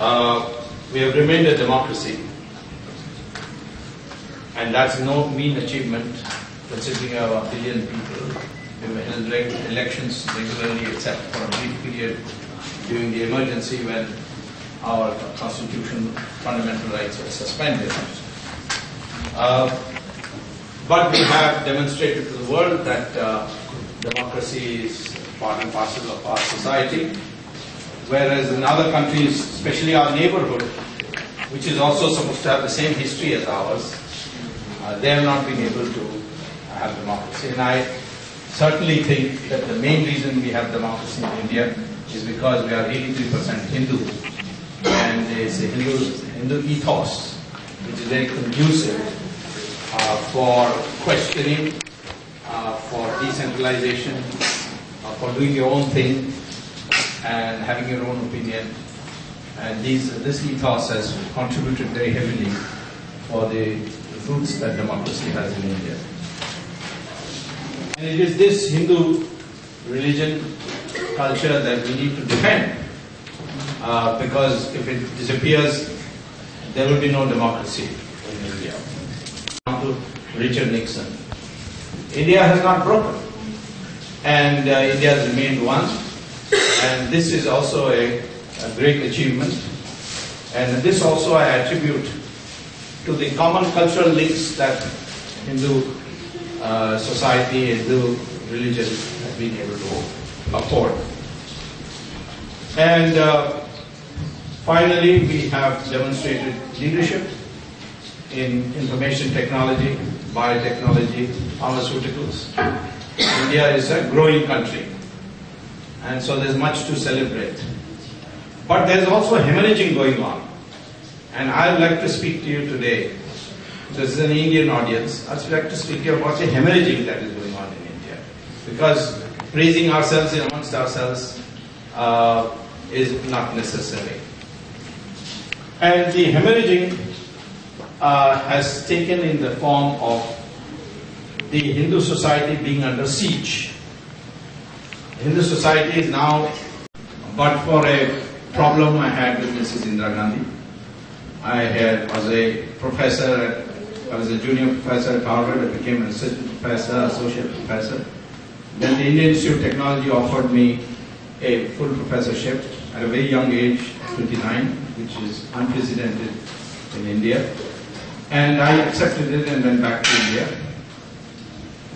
We have remained a democracy, and that's no mean achievement considering our 1 billion people. We were held elections regularly except for a brief period during the emergency when our constitutional fundamental rights were suspended. But we have demonstrated to the world that democracy is part and parcel of our society, whereas in other countries, especially our neighborhood, which is also supposed to have the same history as ours, they have not been able to have democracy. And I certainly think that the main reason we have democracy in India is because we are 83% Hindu, and there's a Hindu ethos which is very conducive for questioning, for decentralization, for doing your own thing and having your own opinion. And this ethos has contributed very heavily for the roots that democracy has in India. And it is this Hindu religion, culture that we need to defend, because if it disappears, there will be no democracy in India. Down to Richard Nixon. India has not broken, and India has remained one, and this is also a great achievement. And this also I attribute to the common cultural links that Hindu society, Hindu religion has been able to afford. And finally, we have demonstrated leadership in information technology, biotechnology, pharmaceuticals. India is a growing country, and so there's much to celebrate. But there's also hemorrhaging going on, and I'd like to speak to you today. This is an Indian audience. I'd like to speak to you about the hemorrhaging that is going on in India, because praising ourselves amongst ourselves is not necessary. And the hemorrhaging has taken in the form of the Hindu society being under siege. Hindu society is now, but for a problem I had with Mrs. Indira Gandhi. I was a junior professor at Harvard. I became an associate professor. Then the Indian Institute of Technology offered me a full professorship at a very young age, 29, which is unprecedented in India. And I accepted it and went back to India.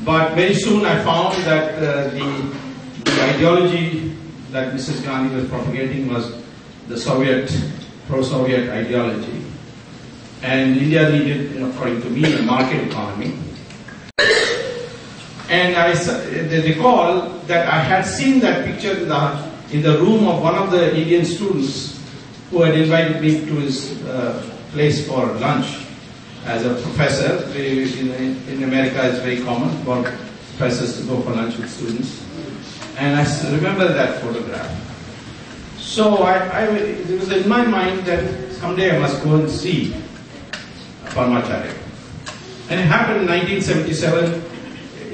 But very soon I found that the ideology that Mrs. Gandhi was propagating was the pro-Soviet ideology. And India needed, according to me, a market economy. And I recall that I had seen that picture in the room of one of the Indian students who had invited me to his place for lunch as a professor. In America, it's very common for professors to go for lunch with students. And I still remember that photograph. So it was in my mind that someday I must go and see Paramacharya. And it happened in 1977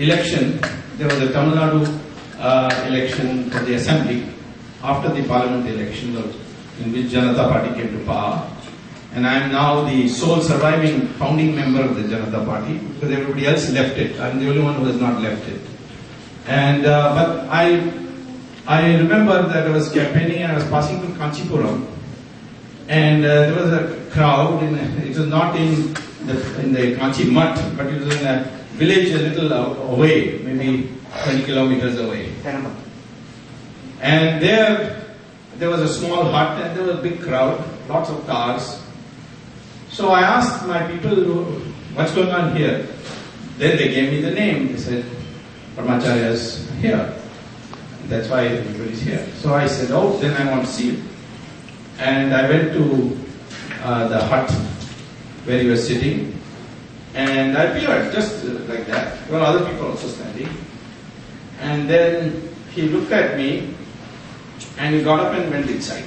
election. There was a Tamil Nadu election for the assembly after the parliament election in which Janata Party came to power. And I am now the sole surviving founding member of the Janata Party, because everybody else left it. I am the only one who has not left it. And but I remember that I was campaigning and I was passing through Kanchipuram, and there was a crowd. It was not in the Kanchi mutt, but it was in a village a little away, maybe 20 kilometers away. And there was a small hut, and there was a big crowd, lots of cars. So I asked my people, "What's going on here?" Then they gave me the name. They said, "Paramacharya is here. That's why everybody is here." So I said, "Oh, then I want to see you." And I went to the hut where he was sitting, and I peered just like that. There were other people also standing. And then he looked at me, and he got up and went inside.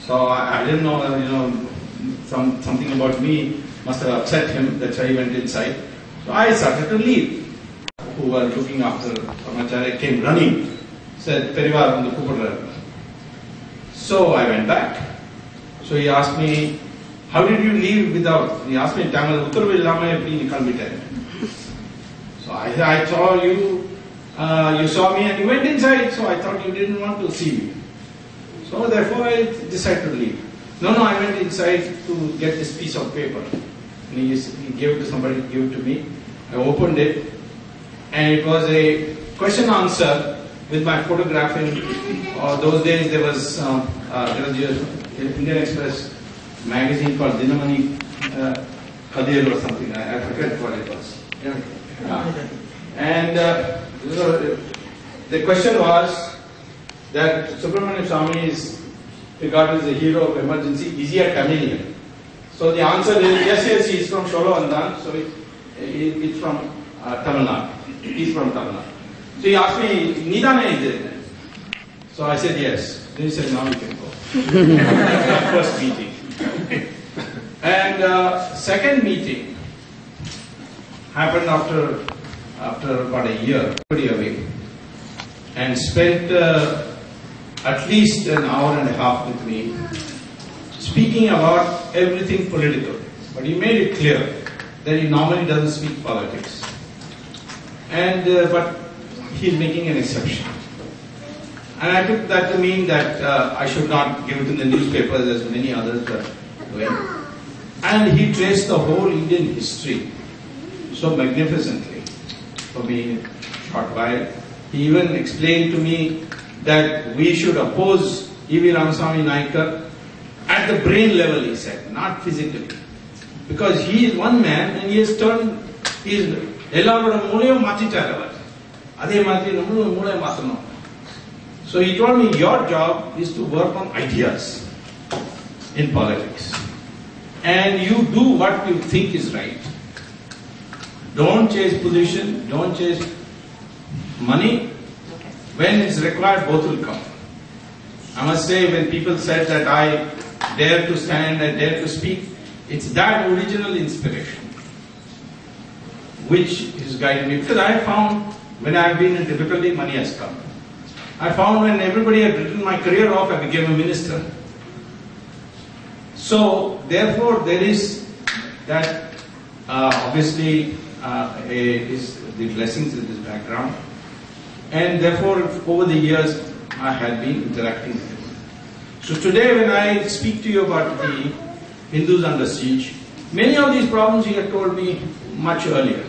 So I didn't know, something about me must have upset him. That's why he went inside. So I started to leave. Who were looking after Paramacharya came running, said, "Perivar, undu kupidrar." So I went back, So he asked me, how did you leave without? He asked me, Tamil, Uttaravu illama eppadi nikal vitare. So I said, I saw you, you saw me and you went inside, so I thought you didn't want to see me. So therefore I decided to leave. No, I went inside to get this piece of paper. And he gave it to somebody, he gave it to me. I opened it and it was a question answer with my photograph in, those days there was an Indian Express magazine called Dinamani Kadir or something, I forget what it was. And the question was that Subramanian Swami is regarded as a hero of emergency, is he a chameleon? So the answer is yes, he is from Sholavandan, so it's from Tamil Nadu, he's from Tamil Nadu. So he asked me, Nidana is there? So I said yes. Then he said, now you can go. That was first meeting. And second meeting happened after about a year, pretty away, and spent at least an hour and a half with me, speaking about everything political. But he made it clear that he normally doesn't speak politics. And but he's making an exception. And I took that to mean that I should not give it in the newspapers as many others were doing. And he traced the whole Indian history so magnificently for me in a short while. He even explained to me that we should oppose E.V. Ramaswamy Naicker at the brain level, he said, not physically. Because he is one man and he has turned, he is so he told me, your job is to work on ideas in politics. And you do what you think is right. Don't chase position, don't chase money. When it's required, both will come. I must say, when people said that I dare to stand, I dare to speak, it's that original inspiration which has guided me. Because I found when I've been in difficulty, money has come. I found when everybody had written my career off, I became a minister. So, therefore, there is that, obviously, is the blessings in this background. And therefore, over the years, I had been interacting with him. So today, when I speak to you about the Hindus under siege, many of these problems he had told me much earlier.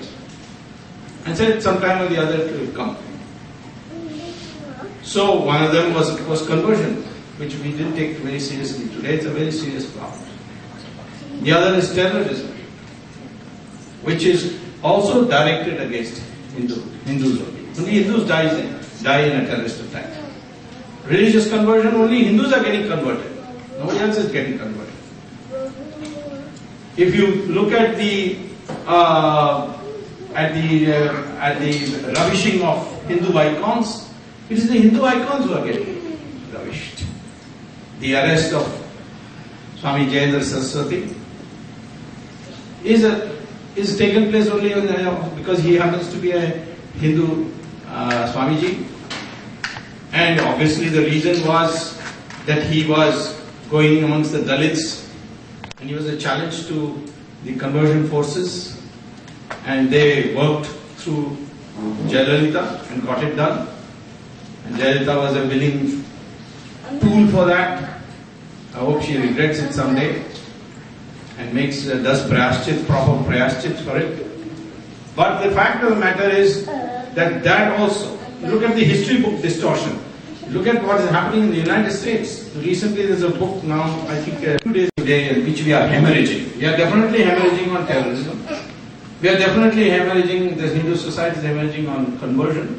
And said sometime or the other it will come. So one of them was, of course, conversion, which we didn't take very seriously. Today it's a very serious problem. The other is terrorism, which is also directed against Hindus only. Only Hindus die in a terrorist attack. Religious conversion, only Hindus are getting converted. Nobody else is getting converted. If you look at the ravishing of Hindu icons, it is the Hindu icons who are getting ravished. The arrest of Swami Jayendra Saraswati is taken place only because he happens to be a Hindu Swamiji, and obviously the reason was that he was going amongst the Dalits and he was a challenge to the conversion forces, and they worked through Jayalalitha and got it done. And Jayalalitha was a willing tool for that. I hope she regrets it someday and does prayaschit, proper prayaschit for it. But the fact of the matter is that also, look at the history book distortion. Look at what is happening in the United States. Recently there's a book now, I think 2 days today, in which we are hemorrhaging. We are definitely hemorrhaging on terrorism. We are definitely hemorrhaging, the Hindu society is hemorrhaging on conversion.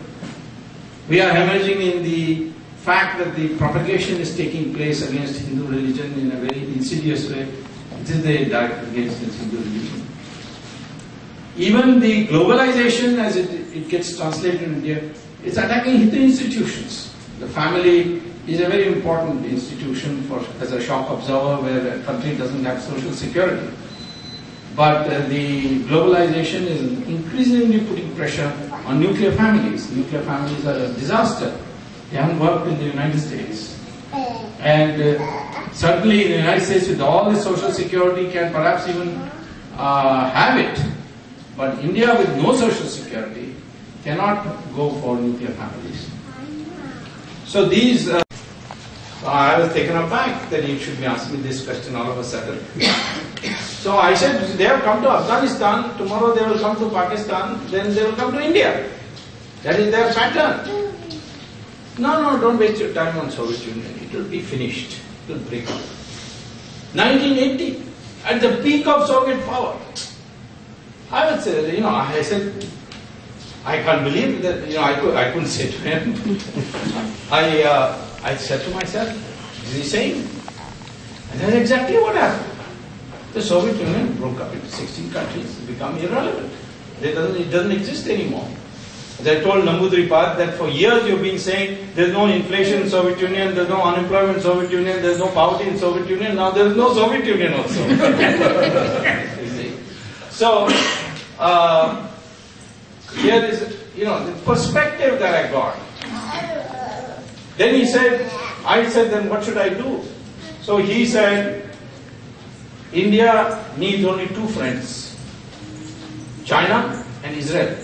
We are hemorrhaging in the fact that the propagation is taking place against Hindu religion in a very insidious way. It is the attack against Hindu religion. Even the globalization, as it gets translated in India, is attacking Hindu institutions. The family is a very important institution as a shock absorber, where a country doesn't have social security. But the globalization is increasingly putting pressure on nuclear families. Nuclear families are a disaster. They haven't worked in the United States. And Certainly in the United States with all the social security can perhaps even have it. But India with no social security cannot go for nuclear families. So these... I was taken aback that you should be asking me this question all of a sudden. So I said, they have come to Afghanistan, tomorrow they will come to Pakistan, then they will come to India. That is their pattern. No, don't waste your time on Soviet Union. It will be finished. It will break up. 1980, at the peak of Soviet power. I would say, I said, I can't believe that, I couldn't say to him. I said to myself, is he saying? And that's exactly what happened. The Soviet Union broke up into 16 countries, become irrelevant. It doesn't exist anymore. As I told Nambudripad that for years you've been saying there's no inflation in Soviet Union, there's no unemployment in Soviet Union, there's no poverty in Soviet Union, now there's no Soviet Union also. You see? So, here is, the perspective that I got. Then he said, I said, then what should I do? So he said, India needs only two friends, China and Israel.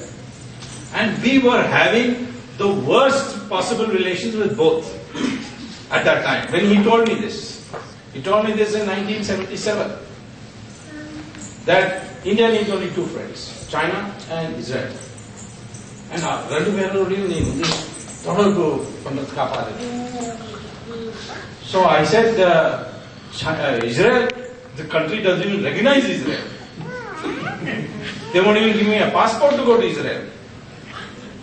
And we were having the worst possible relations with both at that time. When he told me this, in 1977, that India needs only two friends, China and Israel. And so I said, Israel, the country doesn't even recognize Israel. They won't even give me a passport to go to Israel.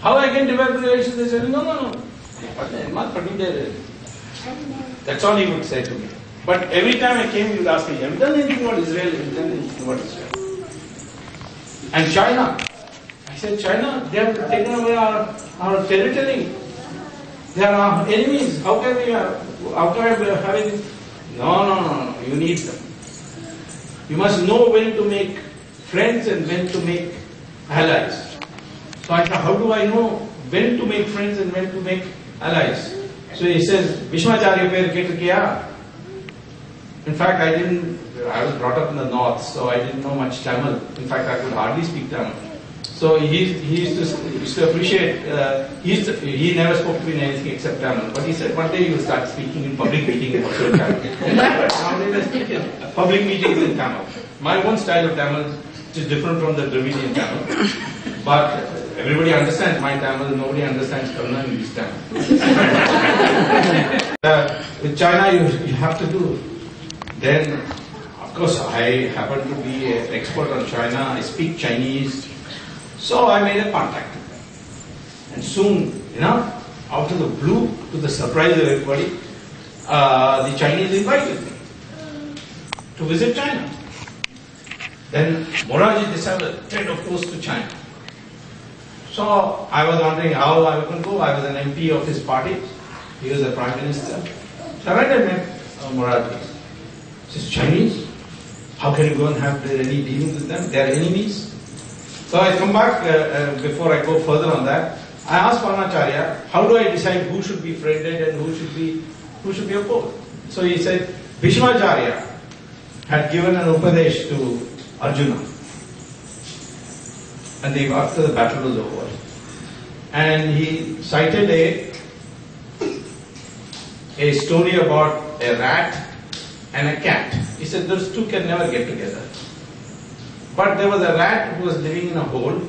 How I can develop relations? They said, no. That's all he would say to me. But every time I came, he would ask me, have you done anything about Israel? Have you done anything about Israel? And China. I said, China, they have taken away our territory. They are our enemies. How can we have it? No. You need them. You must know when to make friends and when to make allies. So I said, how do I know when to make friends and when to make allies? So he says, Vishmacharya per Ketu Kya. In fact, I was brought up in the north, so I didn't know much Tamil. In fact, I could hardly speak Tamil. So he used to appreciate, he never spoke to me in anything except Tamil. But he said one day he will start speaking in public meetings in Tamil. Nowadays I speak in public meetings in Tamil. My own style of Tamil is different from the Dravidian Tamil. But everybody understands my Tamil, nobody understands Karunanidhi's Tamil. With China you have to do. Then, of course, I happen to be an expert on China, I speak Chinese. So I made a contact with them. And soon, out of the blue, to the surprise of everybody, the Chinese invited me to visit China. Then Moraji decided to go close to China. So I was wondering how I was going to go. I was an MP of his party. He was the Prime Minister. So I met Moraji. He says, Chinese? How can you go and have any dealings with them? They are enemies. So I come back, before I go further on that, I asked Paramacharya, how do I decide who should be friended and who should be opposed? So he said, Bhishmacharya had given an Upadesh to Arjuna. And after the battle was over. And he cited a story about a rat and a cat. He said, those two can never get together. But there was a rat who was living in a hole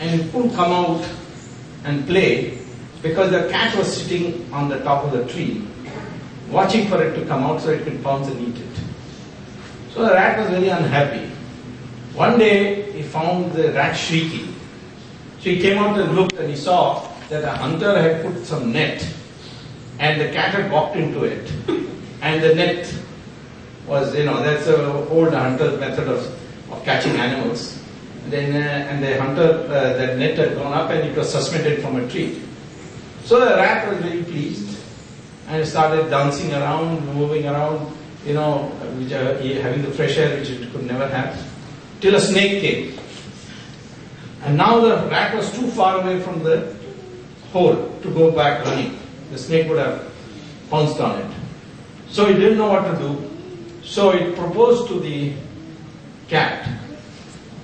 and it couldn't come out and play because the cat was sitting on the top of the tree watching for it to come out so it could pounce and eat it. So the rat was very unhappy. One day he found the rat shrieking. So he came out and looked and he saw that a hunter had put some net and the cat had walked into it. And the net was, that's an old hunter's method of catching animals. And the hunter, that net had gone up and it was suspended from a tree. So the rat was very pleased and started dancing around, moving around, having the fresh air which it could never have, till a snake came. And now the rat was too far away from the hole to go back running. The snake would have pounced on it. So he didn't know what to do. So it proposed to the cat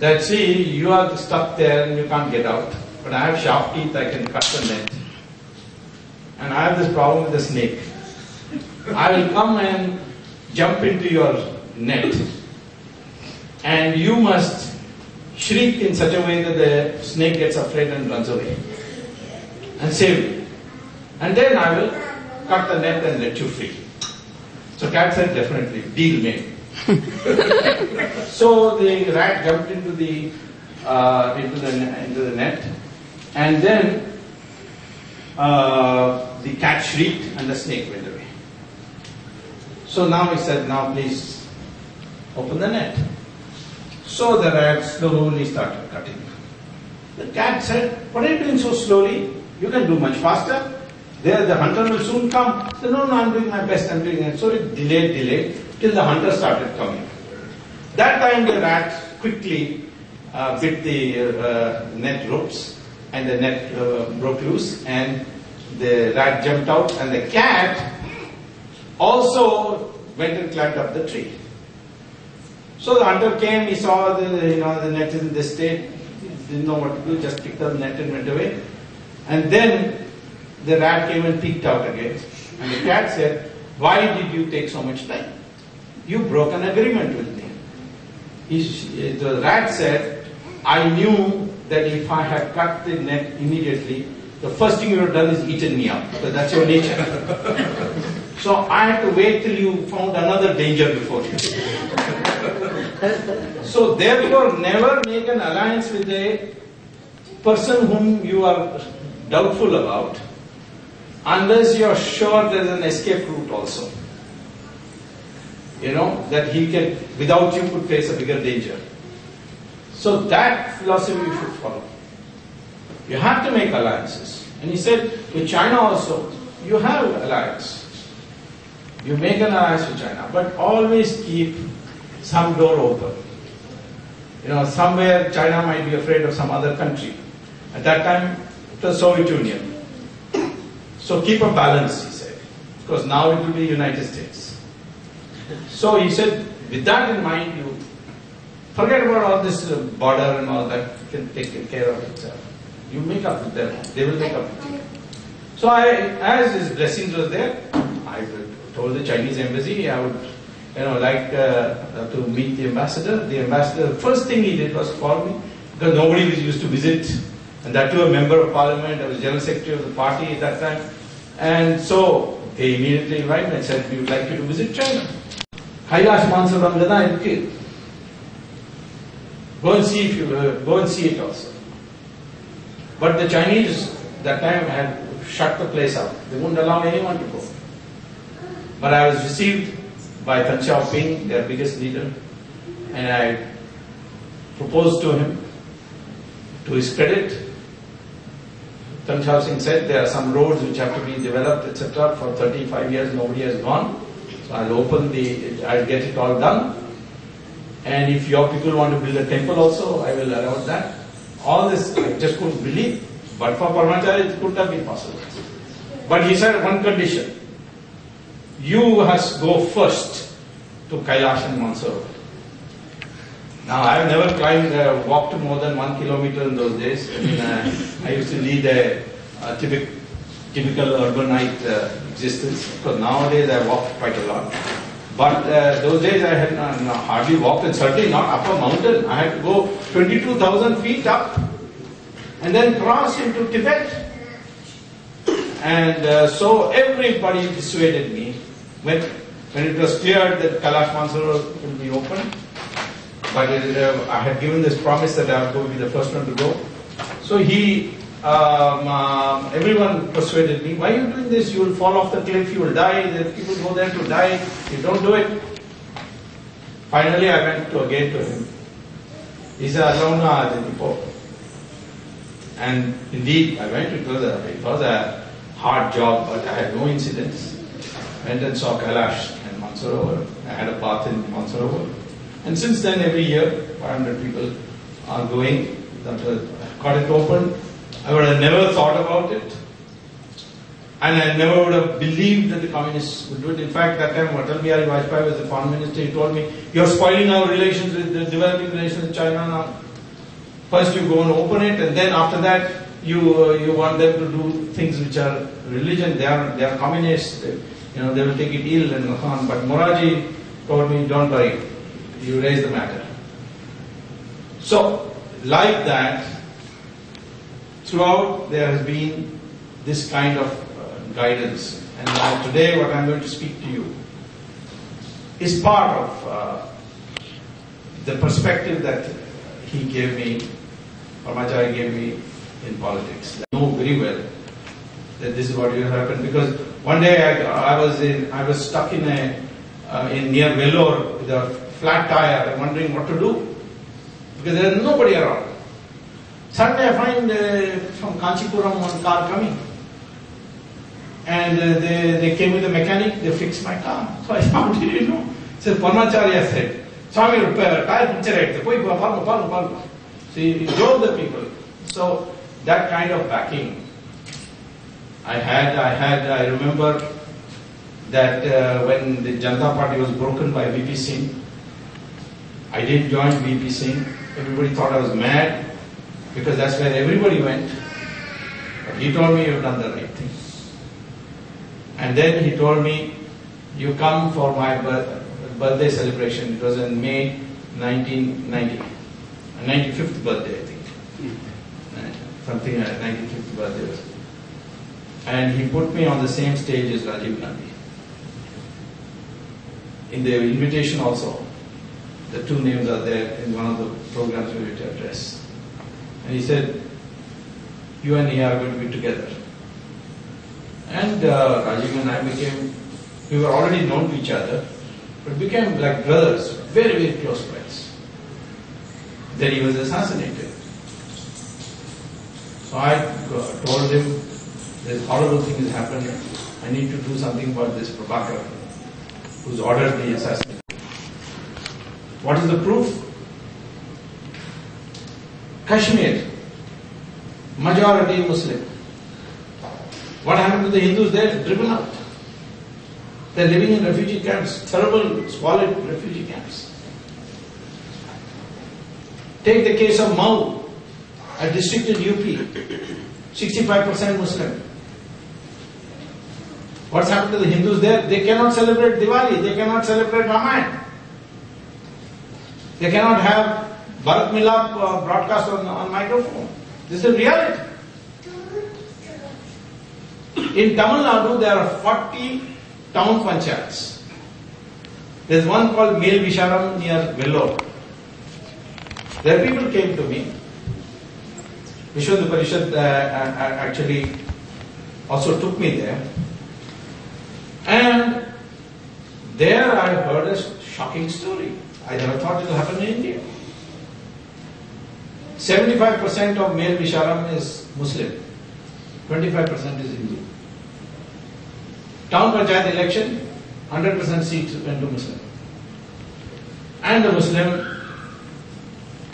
that, see, you are stuck there and you can't get out, but I have sharp teeth, I can cut the net. And I have this problem with the snake. I will come and jump into your net, and you must shriek in such a way that the snake gets afraid and runs away, and save me. And then I will cut the net and let you free. So cat said, definitely, deal made. So the rat jumped into the net, and then the cat shrieked and the snake went away. So now he said, now please open the net. So the rat slowly started cutting. The cat said, what are you doing so slowly? You can do much faster. There the hunter will soon come. He said, no, I'm doing my best, I'm doing it. So it delayed, till the hunter started coming. That time the rat quickly bit the net ropes, and the net broke loose, and the rat jumped out, and the cat also went and climbed up the tree. So the hunter came, he saw the net in this state, didn't know what to do, just picked up the net and went away. And then the rat came and peeked out again. And the cat said, why did you take so much time? You broke an agreement with me. The rat said, I knew that if I had cut the net immediately, the first thing you would have done is eaten me up, because that's your nature. So I had to wait till you found another danger before you. So therefore, never make an alliance with a person whom you are doubtful about, unless you are sure there is an escape route also. You know, that he can, without you, could face a bigger danger. So that philosophy you should follow. You have to make alliances. And he said, with China also, you have alliance. You make an alliance with China, but always keep some door open. You know, somewhere China might be afraid of some other country. At that time, the Soviet Union. So keep a balance, he said, because now it will be United States. So he said, with that in mind, you forget about all this border and all that, you can take care of itself. You make up with them, they will make up with you. So as his blessings was there, I told the Chinese embassy I would like to meet the ambassador. The ambassador, first thing he did was call me, because nobody was used to visit, and that too a member of parliament. I was general secretary of the party at that time. And so they immediately invited me and said, we would like you to visit China. Kailash Mansarovar, go and see if you go and see it also. But the Chinese that time had shut the place up. They wouldn't allow anyone to go. But I was received by Deng Xiaoping, their biggest leader, and I proposed to him. To his credit, Deng Xiaoping said, there are some roads which have to be developed, etc. For 35 years nobody has gone. So I'll get it all done. And if your people want to build a temple also, I will allow that. All this I just couldn't believe, but for Paramacharya it couldn't have been possible. But he said one condition, you must go first to Kailash and Mansarovar. Now, I have never walked more than 1 kilometer in those days. I mean, I used to lead a typical urbanite existence, because nowadays I walk quite a lot. But those days I had hardly walked, and certainly not up a mountain. I had to go 22,000 feet up and then cross into Tibet. And so everybody dissuaded me. When it was cleared that Kailash Mansarovar will be open, but I had given this promise that I would be the first one to go. So everyone persuaded me, why are you doing this? You will fall off the cliff, you will die, the people go there to die, you don't do it. Finally, I went again to him. He said, and indeed, I went. It was a hard job, but I had no incidents. Went and saw Kailash and Mansarovar. I had a bath in Mansarovar. And since then, every year, 500 people are going. I got it open. I would have never thought about it. And I never would have believed that the communists would do it. In fact, that time Atal Bihari Vajpayee was the foreign minister. He told me, "You're spoiling our relations with the developing relations with China now. First you go and open it, and then after that you want them to do things which are religion. They are communists. You know, they will take it ill and so on." But Moraji told me, "Don't worry. You raise the matter." So, like that, throughout there has been this kind of guidance. And now today what I'm going to speak to you is part of the perspective that he gave me, Paramacharya gave me in politics. I know very well that this is what will happen, because one day I was stuck in a in near Vellore with a flat tire, wondering what to do, because there is nobody around. Suddenly I find from Kanchipuram one car coming. And they came with a mechanic, they fixed my car. So I said, "How did you know?" So Paramacharya said, "Swami, repair, tire puncture, palma." So he drove the people. So that kind of backing I remember that when the Janata Party was broken by VP Singh, I didn't join VP Singh. Everybody thought I was mad, because that's where everybody went. But he told me, "You've done the right thing." And then he told me, "You come for my birthday celebration." It was in May 1990, 95th birthday, I think. Something like 95th birthday. And he put me on the same stage as Rajiv Gandhi. In the invitation also, the two names are there in one of the programs we will address. And he said, "You and he are going to be together." And Rajiv and I we were already known to each other, but became like brothers, very, very close friends. Then he was assassinated. So I told him, "This horrible thing has happened. I need to do something about this Prabhakar, who's ordered the assassination. What is the proof? Kashmir, majority Muslim. What happened to the Hindus there? Driven out. They're living in refugee camps, terrible, squalid refugee camps. Take the case of Mau, a district in UP, 65% Muslim. What's happened to the Hindus there? They cannot celebrate Diwali, they cannot celebrate Ramayana. They cannot have Bharat Milap broadcast on microphone. This is reality. In Tamil Nadu, there are 40 town panchayats. There's one called Melvisharam near Vellore. There people came to me. Vishwadu Parishad actually also took me there. And there I heard a shocking story. I never thought it would happen in India. 75% of Melvisharam is Muslim, 25% is Hindu. Town Panchayat election, 100% seats went to Muslim. And the Muslim,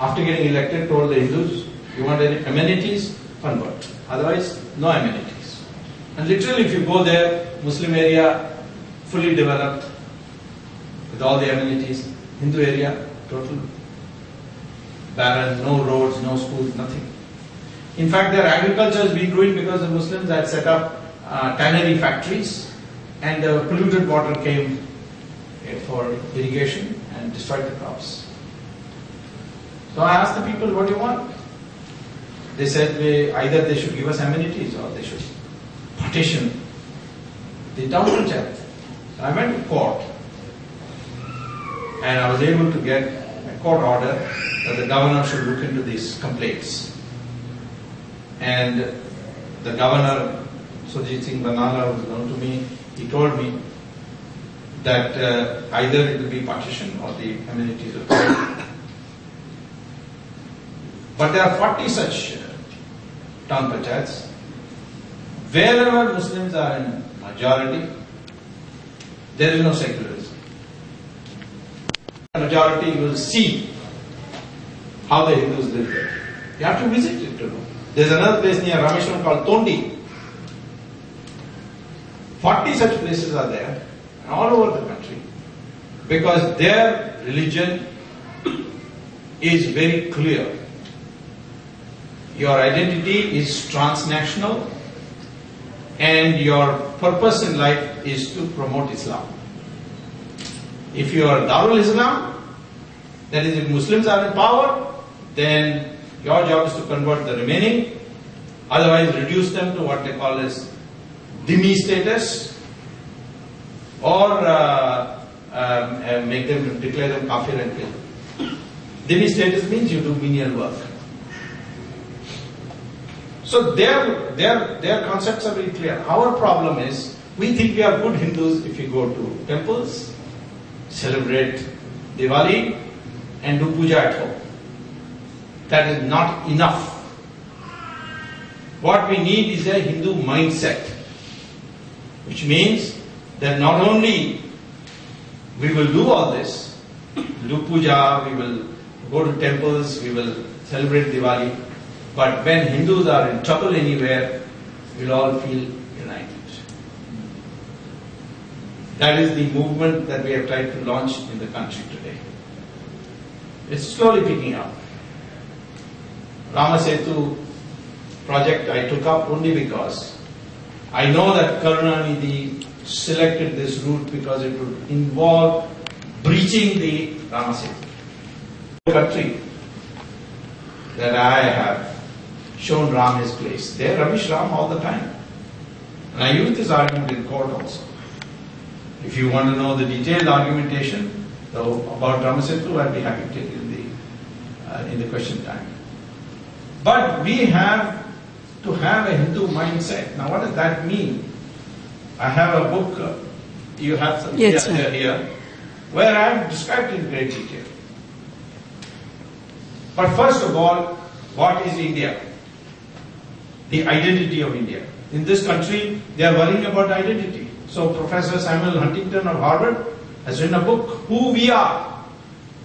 after getting elected, told the Hindus, "You want any amenities? Convert. Otherwise, no amenities." And literally, if you go there, Muslim area fully developed with all the amenities, Hindu area total barren, no roads, no schools, nothing. In fact, their agriculture has been ruined because the Muslims had set up tannery factories, and polluted water came for irrigation and destroyed the crops. So I asked the people, "What do you want?" They said either they should give us amenities or they should partition the town panchayat. So I went to court, and I was able to get a court order that the governor should look into these complaints. And the governor, Sujit Singh Banala, was known to me. He told me that either it will be partition or the amenities of the But there are 40 such town panchayats. Wherever Muslims are in majority, there is no secularism. The majority will see how the Hindus live there. You have to visit it to know. There's another place near Rameswaram called Tondi. 40 such places are there, and all over the country, because their religion is very clear. Your identity is transnational, and your purpose in life is to promote Islam. If you are Darul Islam, that is, if Muslims are in power, then your job is to convert the remaining, otherwise reduce them to what they call as dhimmi status, or make them, declare them kafir and kill them. Dhimmi status means you do menial work. So their concepts are very clear. Our problem is, we think we are good Hindus if we go to temples, celebrate Diwali, and do puja at home. That is not enough. What we need is a Hindu mindset, which means that not only we will do all this, do puja, we will go to temples, we will celebrate Diwali, but when Hindus are in trouble anywhere, we'll all feel united. That is the movement that we have tried to launch in the country today. It's slowly picking up. Rama Setu project I took up only because I know that Karunanidhi selected this route because it would involve breaching the Rama Setu. The country that I have shown Ram his place. They rubbish Ram all the time. And I use this argument in court also. If you want to know the detailed argumentation about Rama Setu, I'd be happy to take it in the question time. But we have to have a Hindu mindset. Now, what does that mean? I have a book, you have some here, where I have described in great detail. But first of all, what is India? The identity of India. In this country, they are worrying about identity. So Professor Samuel Huntington of Harvard has written a book, Who We Are.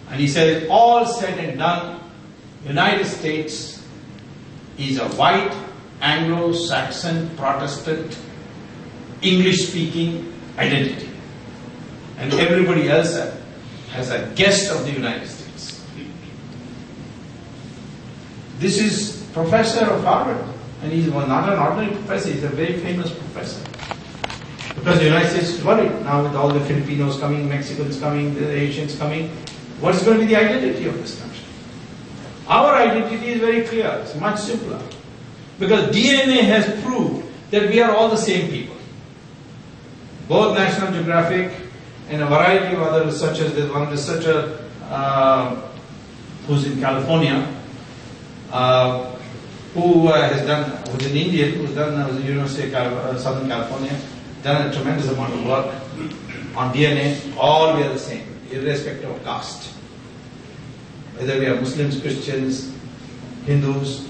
And he says, all said and done, United States is a white, Anglo-Saxon, Protestant, English-speaking identity. And everybody else has a guest of the United States. This is professor of Harvard, and he's not an ordinary professor, he's a very famous professor. Because the United States is worried now with all the Filipinos coming, Mexicans coming, the Asians coming, what's going to be the identity of this country? Our identity is very clear, it's much simpler. Because DNA has proved that we are all the same people. Both National Geographic and a variety of other researchers, there's one researcher who's in California, who's an Indian, who's done at the University of Southern California, done a tremendous amount of work on DNA. All we are the same, irrespective of caste. Whether we are Muslims, Christians, Hindus,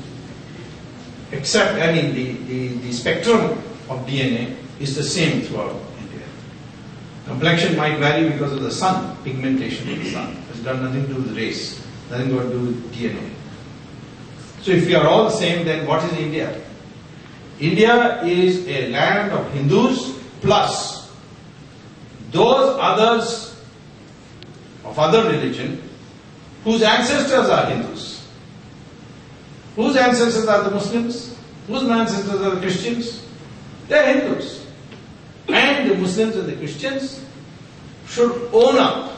except, I mean, the spectrum of DNA is the same throughout India. Complexion might vary because of the sun, pigmentation of the sun. It's got nothing to do with race, nothing to do with DNA. So if we are all the same, then what is India? India is a land of Hindus plus those others of other religion whose ancestors are Hindus. Whose ancestors are the Muslims? Whose ancestors are the Christians? They are Hindus. And the Muslims and the Christians should own up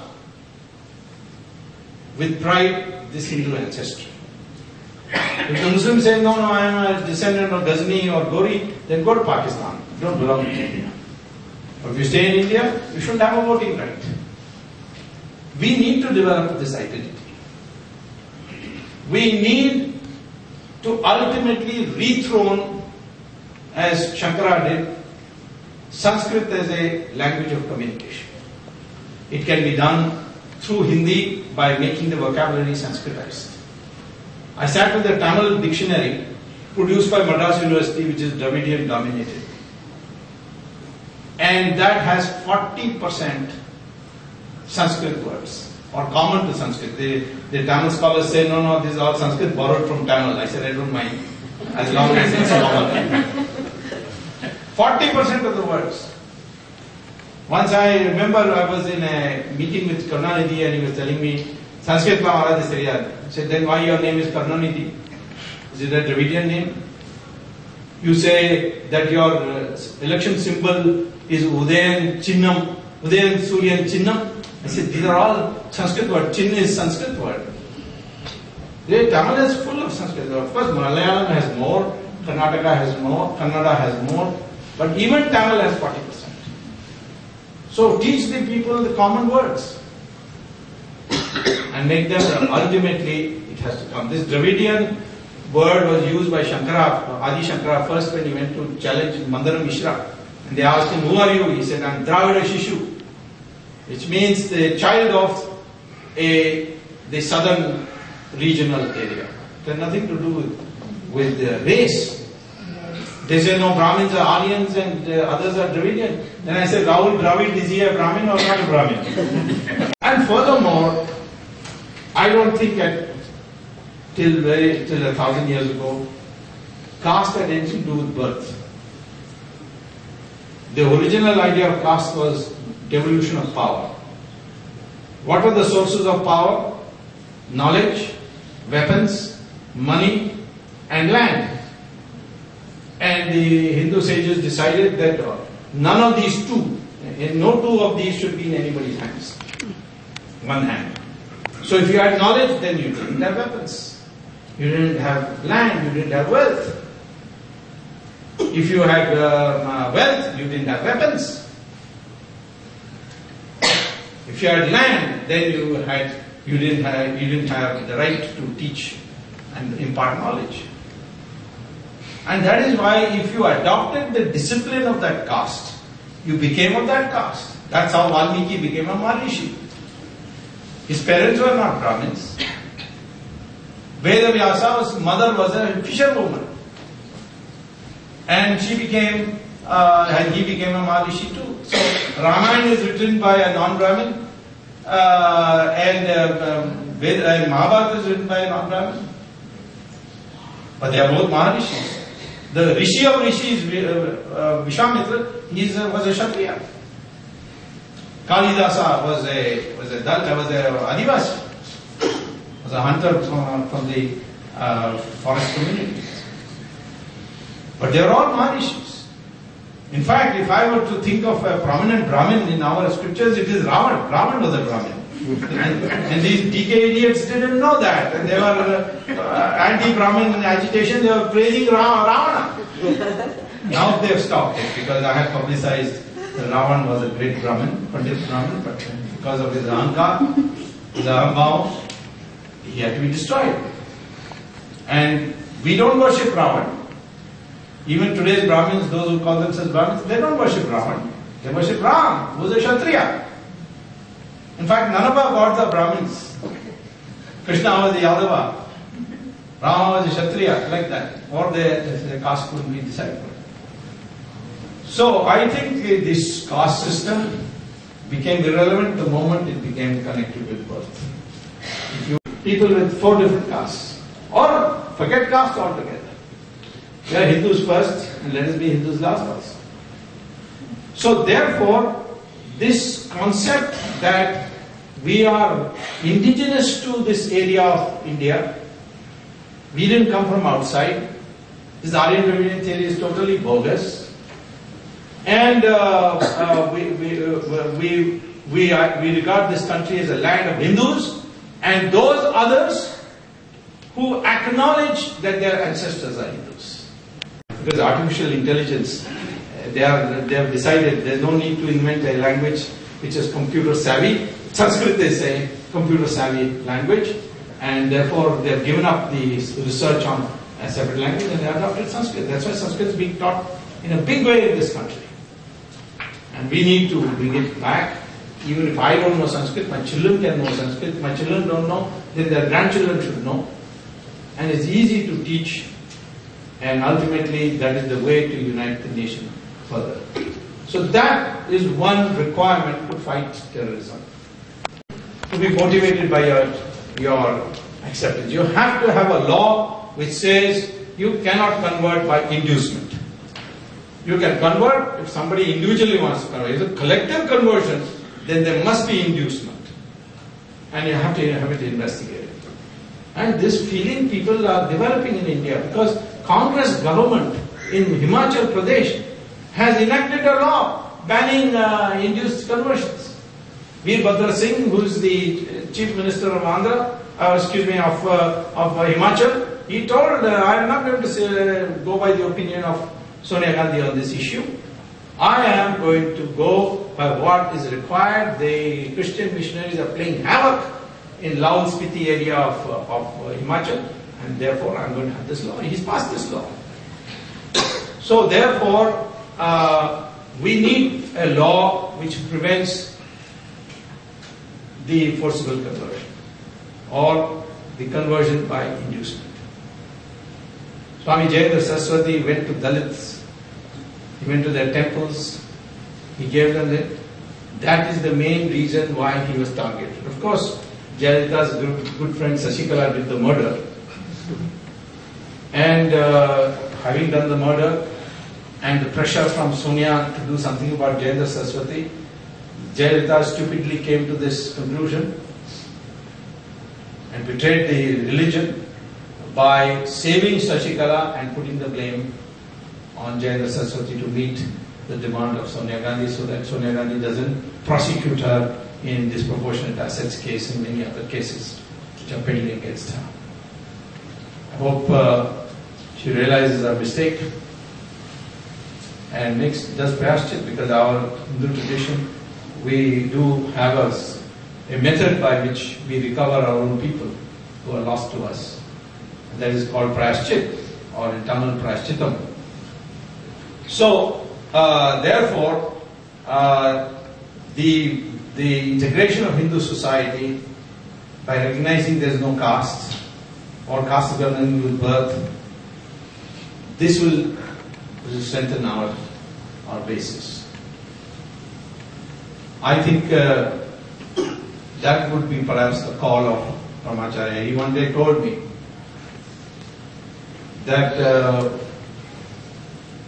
with pride this Hindu ancestry. If the Muslims say, no, I am a descendant of Ghazni or Gori, then go to Pakistan. You don't belong to India. Or if you stay in India, you shouldn't have a voting right. We need to develop this identity. We need to ultimately dethrone, as Shankara did, Sanskrit as a language of communication. It can be done through Hindi by making the vocabulary Sanskritized. I sat with the Tamil dictionary produced by Madras University, which is Dravidian dominated. And that has 40% Sanskrit words, or common to Sanskrit. The Tamil scholars say, no, this is all Sanskrit borrowed from Tamil. I said, I don't mind, as long as it's common. 40% of the words. Once I remember I was in a meeting with Karunanidhi and he was telling me, Sanskrit ma aarad sariyad. I said, then why your name is Karunanidhi? Is it a Dravidian name? You say that your election symbol is Udayan Chinnam, Udayan Suryan Chinnam. I said, these are all Sanskrit words. Chin is Sanskrit word. The Tamil is full of Sanskrit. Of course, Malayalam has more, Karnataka has more, Kannada has more, but even Tamil has 40%. So teach the people the common words and make them, ultimately it has to come. This Dravidian word was used by Shankara, Adi Shankara first when he went to challenge Mandara Mishra. And they asked him, who are you? He said, I am Dravida Shishu, which means the child of the southern regional area. It has nothing to do with the race. They say, no, Brahmins are Aryans and others are Dravidian. Then I said, Rahul Dravid, is he a Brahmin or not a Brahmin? And furthermore, I don't think that till 1,000 years ago, caste had anything to do with birth. The original idea of caste was devolution of power. What were the sources of power? Knowledge, weapons, money, and land. And the Hindu sages decided that none of these two, no two of these should be in anybody's hands. One hand. So if you had knowledge, then you didn't have weapons. You didn't have land, you didn't have wealth. If you had wealth, you didn't have weapons. If you had land, then you didn't have the right to teach and impart knowledge. And that is why if you adopted the discipline of that caste, you became of that caste. That's how Valmiki became a Maharishi. His parents were not Brahmins. Vedavyasa, his mother was a fisherwoman. And she became, and he became a Maharishi too. So Ramayana is written by a non-Brahmin, and Mahabharata is written by a non-Brahmin. But they are both Maharishis. The Rishi of Rishis, Vishamitra, was a Kshatriya. Kalidasa was a Dalit, was a Adivasi, was a hunter from the forest communities. But they are all Maharishis. In fact, if I were to think of a prominent Brahmin in our scriptures, it is Ravan. Ravan was a Brahmin. And these DK idiots didn't know that. And they were anti-Brahmin agitation, they were praising Ravana. Now they have stopped it because I had publicized that Ravan was a great Brahmin, Pandit Brahmin, but because of his ahankar, his ahambhav, he had to be destroyed. And we don't worship Ravan. Even today's Brahmins, those who call themselves Brahmins, they don't worship Ravan. They worship Ram, who is a Kshatriya. In fact, none of our gods are Brahmins. Krishna was a Yadava. Rama was a Kshatriya, like that. Or the caste couldn't be decided. So I think this caste system became irrelevant the moment it became connected with birth. If you people with 4 different castes, or forget caste altogether. We are Hindus first, and let us be Hindus last also. So therefore, this concept that we are indigenous to this area of India, we didn't come from outside, this Aryan Dravidian theory is totally bogus. And we regard this country as a land of Hindus and those others who acknowledge that their ancestors are Hindus. Because artificial intelligence, they have decided there's no need to invent a language which is computer savvy. Sanskrit is a computer savvy language, and therefore they have given up the research on a separate language and they adopted Sanskrit. That's why Sanskrit is being taught in a big way in this country. And we need to bring it back. Even if I don't know Sanskrit, my children can know Sanskrit. If my children don't know, then their grandchildren should know. And it's easy to teach. And ultimately, that is the way to unite the nation further. So that is one requirement to fight terrorism. To be motivated by your acceptance. You have to have a law which says you cannot convert by inducement. You can convert if somebody individually wants to convert. If it's a collective conversion, then there must be inducement. And you have to have it investigated. And this feeling people are developing in India, because Congress government in Himachal Pradesh has enacted a law banning induced conversions. Veerbhadra Singh, who is the Chief Minister of Himachal, he told, I am not going to say, go by the opinion of Sonia Gandhi on this issue. I am going to go by what is required. The Christian missionaries are playing havoc in Laul Spiti area of Himachal, and therefore I am going to have this law. He's passed this law. So therefore, we need a law which prevents the forcible conversion or the conversion by inducement. Swami Jayendra Saraswati went to Dalits, he went to their temples, he gave them that. That is the main reason why he was targeted. Of course, Jayalalitha's good friend Sasikala did the murder. And having done the murder, and the pressure from Sonia to do something about Jayendra Saraswati, Jayalalitha stupidly came to this conclusion and betrayed the religion by saving Sasikala and putting the blame on Jayendra Saraswati to meet the demand of Sonia Gandhi, so that Sonia Gandhi doesn't prosecute her in disproportionate assets case and many other cases which are pending against her. I hope she realizes her mistake and makes just prayashchit, because our Hindu tradition, we do have a method by which we recover our own people who are lost to us. That is called prayashchit or internal prayashchitam. So therefore, the integration of Hindu society by recognizing there is no caste or caste government with birth, this will strengthen our basis. I think that would be perhaps the call of Paramacharya. He one day told me that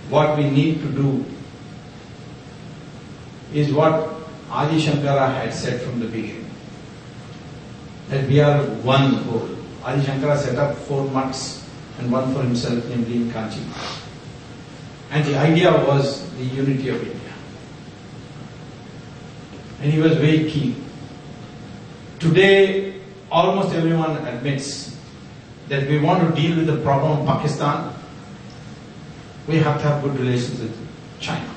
what we need to do is what Adi Shankara had said from the beginning, that we are one whole. Adi Shankara set up 4 mutts and one for himself, namely in Kanchi. And the idea was the unity of India. And he was very keen. Today, almost everyone admits that we want to deal with the problem of Pakistan, we have to have good relations with China.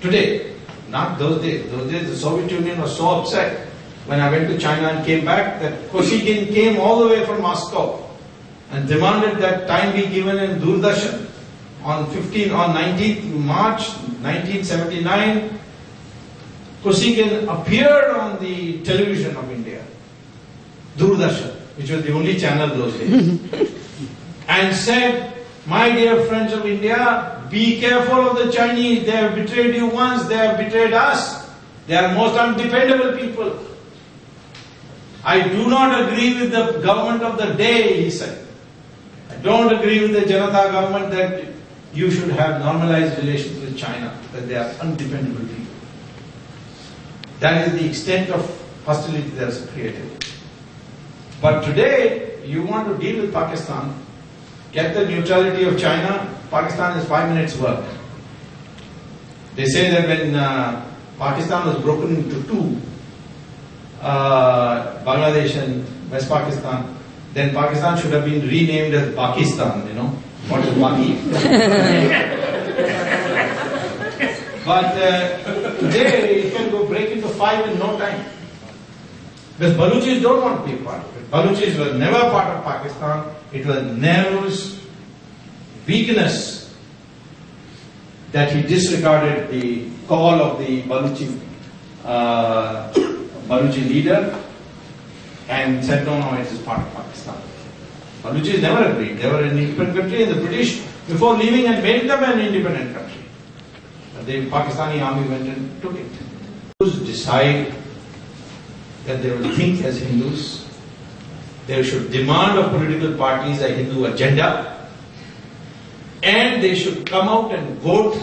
Today, not those days. Those days the Soviet Union was so upset when I went to China and came back that Kosygin came all the way from Moscow and demanded that time be given in Doordarshan on 19th March 1979. Kosygin appeared on the television of India, Doordarshan, which was the only channel those days, and said, my dear friends of India, be careful of the Chinese. They have betrayed you once, they have betrayed us. They are most undependable people. I do not agree with the government of the day, he said. I don't agree with the Janata government that you should have normalized relations with China, that they are undependable people. That is the extent of hostility that is created. But today, you want to deal with Pakistan, get the neutrality of China, Pakistan is 5 minutes work. They say that when Pakistan was broken into two, Bangladesh and West Pakistan, then Pakistan should have been renamed as Pakistan, you know, what is Baki? But today it can go break into 5 in no time. Because Baluchis don't want to be part of it. Baluchis were never part of Pakistan. It was Nehru's weakness that he disregarded the call of the Baluchi leader and said, no, no, it is part of Pakistan. Baluchis never agreed. They were an independent country, and the British, before leaving, had made them an independent country. But the Pakistani army went and took it. Hindus decide that they will think as Hindus. They should demand of political parties a Hindu agenda. and they should come out and vote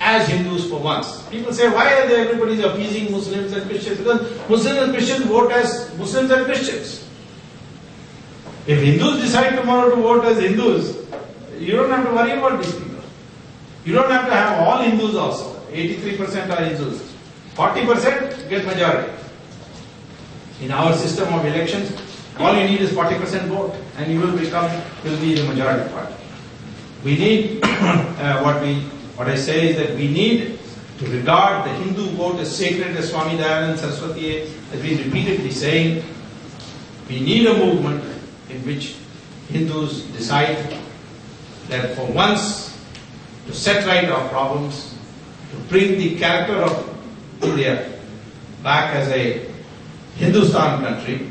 as Hindus for once. People say, why are they everybody's appeasing Muslims and Christians? Because Muslims and Christians vote as Muslims and Christians. If Hindus decide tomorrow to vote as Hindus, you don't have to worry about these people. You don't have to have all Hindus also. 83% are Hindus. 40% get majority. In our system of elections, all you need is 40% vote and you will be the majority party. We need, what I say is that we need to regard the Hindu vote as sacred, as Swami Dhananand Saraswati has been repeatedly saying. We need a movement in which Hindus decide that for once to set right our problems, to bring the character of India back as a Hindustan country,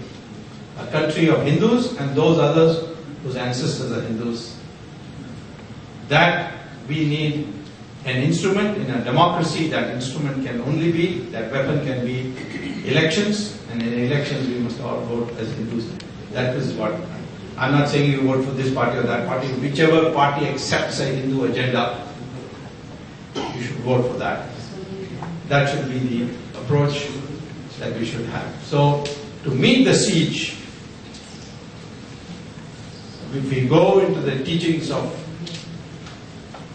a country of Hindus and those others whose ancestors are Hindus. That we need an instrument. In a democracy, that instrument can only be, that weapon can be elections, and in elections we must all vote as Hindus. That is what, I'm not saying you vote for this party or that party, whichever party accepts a Hindu agenda, you should vote for that. That should be the approach that we should have. So, to meet the siege, if we go into the teachings of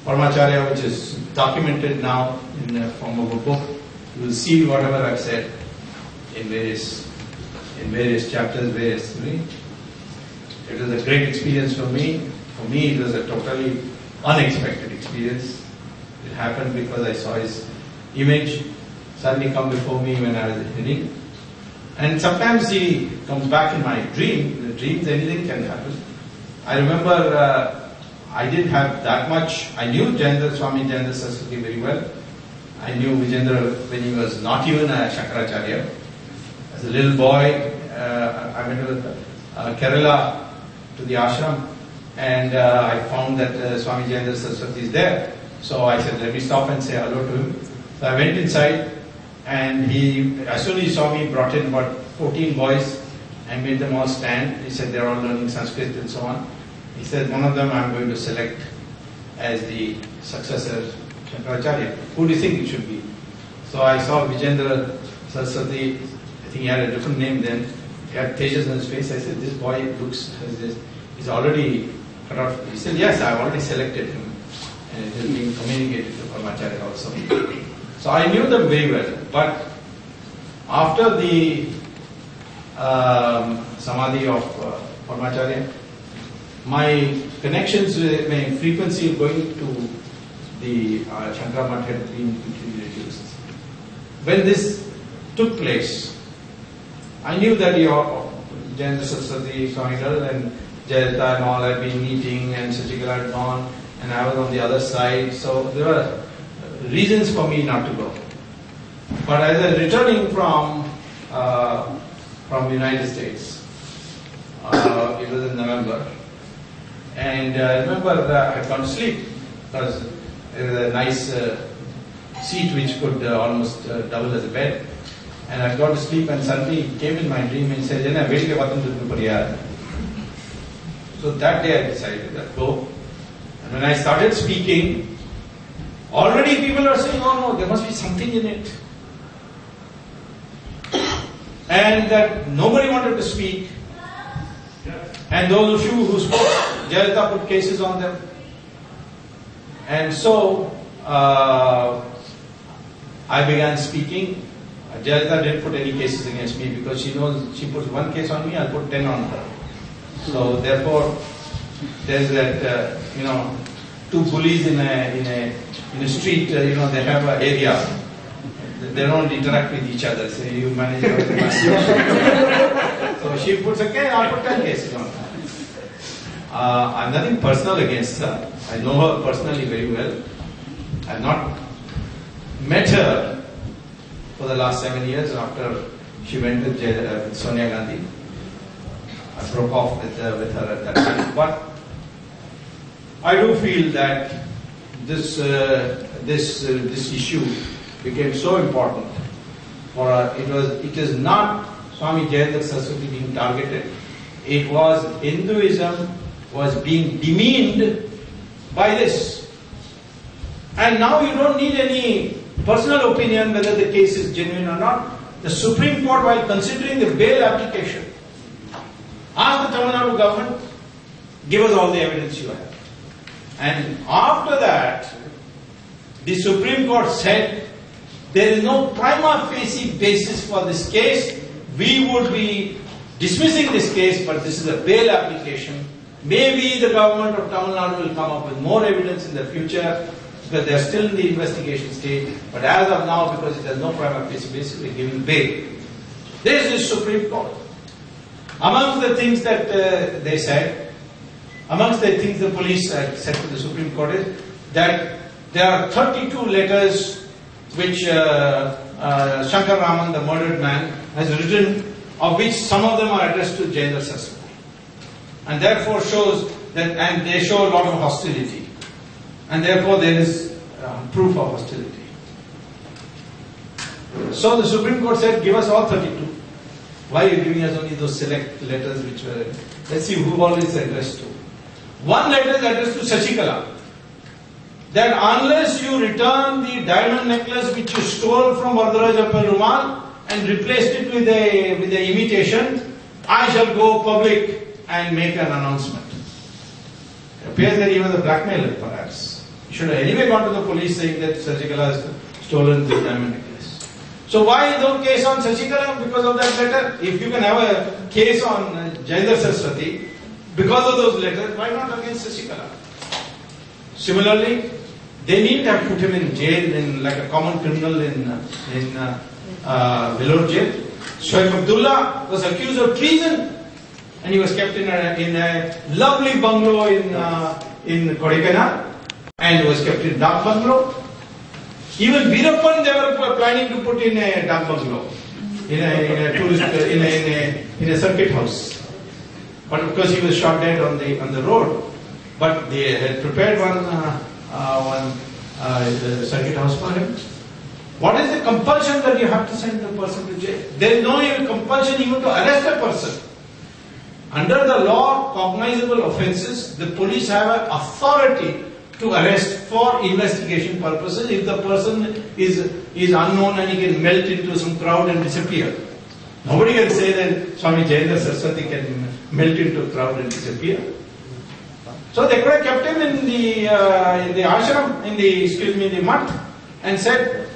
Paramacharya, which is documented now in the form of a book, you will see whatever I've said in various chapters, various things. It was a great experience for me. For me, it was a totally unexpected experience. It happened because I saw his image suddenly come before me when I was reading. And sometimes he comes back in my dream. In the dreams, anything can happen. I remember I didn't have that much. I knew Swami Jayendra Saraswati very well. I knew Vijendra when he was not even a Shankaracharya. As a little boy, I went to Kerala to the ashram, and I found that Swami Jayendra Saraswati is there. So I said, let me stop and say hello to him. So I went inside, and he, as soon as he saw me, brought in about 14 boys and made them all stand. He said, they're all learning Sanskrit and so on. He said, one of them I'm going to select as the successor, Shankaracharya. Who do you think it should be? So I saw Vijendra Saraswati, I think he had a different name then. He had tejas on his face. I said, this boy looks as this, he's already cut off. He said, yes, I've already selected him. And it has been communicated to Paramacharya also. So I knew them very well. But after the samadhi of Paramacharya, my connections, my frequency going to the Shankara Math had been completely reduced. When this took place, I knew that Jayendra Saraswati, Swami and Jayalalitha and all had been meeting, and Sasikala had gone, and I was on the other side. So there were reasons for me not to go. But as I was returning from the United States, it was in November. And I remember I had gone to sleep because it was a nice seat which could almost double as a bed. And I had gone to sleep, and suddenly it came in my dream and said, Jana, wait till I come to the Puriyar. So that day I decided that go. And when I started speaking, already people are saying, oh no, there must be something in it. And that nobody wanted to speak. And those of you who spoke, Jayalalitha put cases on them. And so I began speaking. Jayalalitha didn't put any cases against me because she knows she puts one case on me, I'll put 10 on her. So therefore, there's that, two bullies in a street, they have an area. They don't interact with each other, so you manage to manage. So she puts a case, I'll put 10 cases on her. I have nothing personal against her. I know her personally very well. I have not met her for the last 7 years after she went with Sonia Gandhi. I broke off with her at that time. But I do feel that this issue became so important for her. It is not Swami Jayendra Saraswati being targeted. It was Hinduism was being demeaned by this. And now you don't need any personal opinion whether the case is genuine or not. The Supreme Court, while considering the bail application, asked the Tamil Nadu government, give us all the evidence you have. And after that, the Supreme Court said, there is no prima facie basis for this case. We would be dismissing this case, but this is a bail application. Maybe the government of Tamil Nadu will come up with more evidence in the future, because they are still in the investigation stage. But as of now, because it has no prima facie basis, we are giving bail. There is the Supreme Court. Amongst the things that they said, amongst the things the police said to the Supreme Court is that there are 32 letters which Shankar Raman, the murdered man, has written, of which some of them are addressed to Jayendra Saraswati. And therefore shows that, and they show a lot of hostility. And therefore there is proof of hostility. So the Supreme Court said, give us all 32. Why are you giving us only those select letters which were, let's see who all is addressed to. One letter is addressed to Sasikala, that unless you return the diamond necklace which you stole from Vardharaja Perumal and replaced it with a imitation, I shall go public and make an announcement. It appears that he was a blackmailer, perhaps. He should have anyway gone to the police saying that Sasikala has stolen the diamond necklace. So why no case on Sasikala? Because of that letter. If you can have a case on Jayendra Saraswati because of those letters, why not against Sasikala? Similarly, they need to have put him in jail, in like a common criminal in Vellore jail. Shoaib Abdullah was accused of treason, and he was kept in a lovely bungalow in Kodaikanal, and was kept in dark bungalow. Even Veerappan, they were planning to put in a dark bungalow, in a circuit house. But of course, he was shot dead on the road. But they had prepared one circuit house for him. What is the compulsion that you have to send the person to jail? There is no even compulsion even to arrest a person. Under the law, cognizable offences, the police have an authority to arrest for investigation purposes if the person is unknown and he can melt into some crowd and disappear. Nobody can say that Swami Jayendra Saraswati can melt into a crowd and disappear. So they could have kept him in the ashram, in the mutt, and said,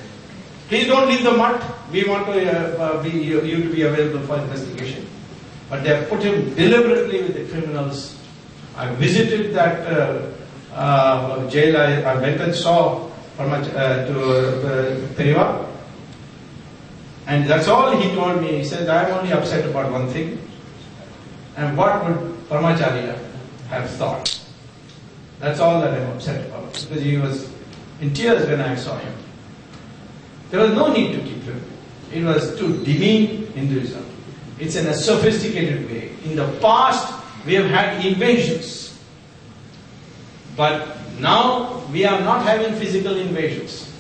please don't leave the mutt. We want you to be available for investigation. But they have put him deliberately with the criminals. I visited that jail. I went and saw Periva, and that's all he told me. He said, I am only upset about one thing. And what would Paramacharya have thought? That's all that I'm upset about, because he was in tears when I saw him. There was no need to keep him. It was to demean Hinduism. It's in a sophisticated way. In the past, we have had invasions. But now, we are not having physical invasions.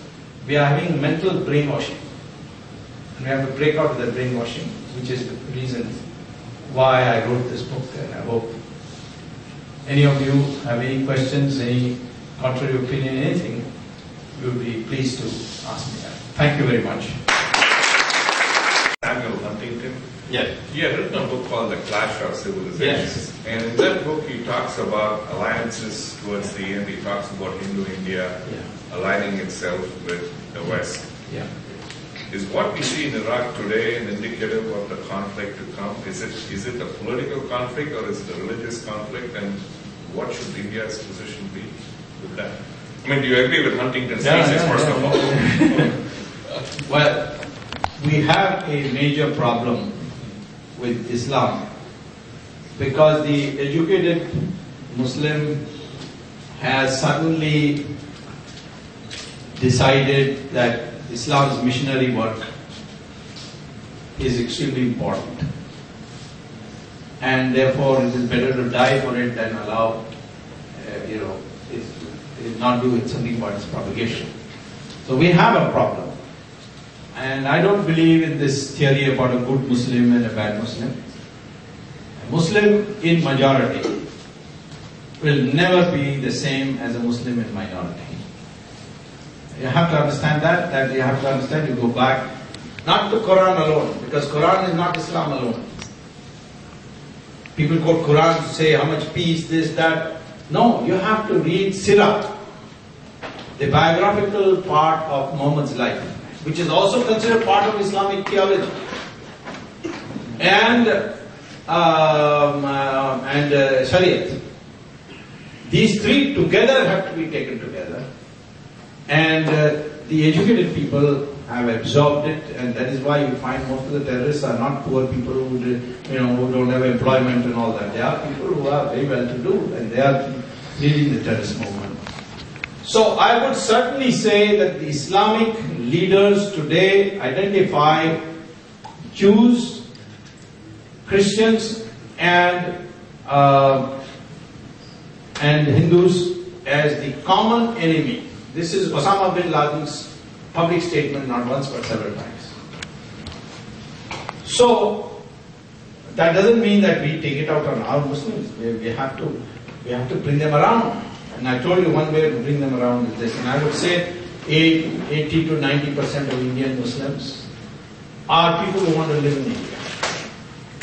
We are having mental brainwashing. And we have to break out of that brainwashing, which is the reason why I wrote this book, and I hope any of you have any questions, any contrary opinion, anything, you will be pleased to ask me that. Thank you very much. Samuel Huntington. Yeah. You have written a book called The Clash of Civilizations. Yes. And in that book he talks about alliances towards the end. He talks about Hindu-India aligning itself with the West. Yeah. Is what we see in Iraq today an indicative of the conflict to come? Is it a political conflict or is it a religious conflict? And what should India's position be with that? I mean, do you agree with Huntington's thesis, first of all? Well, we have a major problem with Islam because the educated Muslim has suddenly decided that Islam's missionary work is extremely important, and therefore it is better to die for it than allow, not do something about its propagation. So we have a problem, and I don't believe in this theory about a good Muslim and a bad Muslim. A Muslim in majority will never be the same as a Muslim in minority. You have to understand that, that you have to understand, you go back, not to Quran alone, because Quran is not Islam alone. People quote Quran to say how much peace, this, that. No, you have to read Sirah, the biographical part of Muhammad's life, which is also considered part of Islamic theology. And Shariat. These three together have to be taken together. And the educated people have absorbed it, and that is why you find most of the terrorists are not poor people who don't have employment and all that. They are people who are very well to do, and they are leading the terrorist movement. So I would certainly say that the Islamic leaders today identify Jews, Christians, and Hindus as the common enemy. This is Osama bin Laden's public statement, not once but several times. So that doesn't mean that we take it out on our Muslims. We have to bring them around. And I told you one way to bring them around is this. And I would say 80 to 90% of Indian Muslims are people who want to live in India,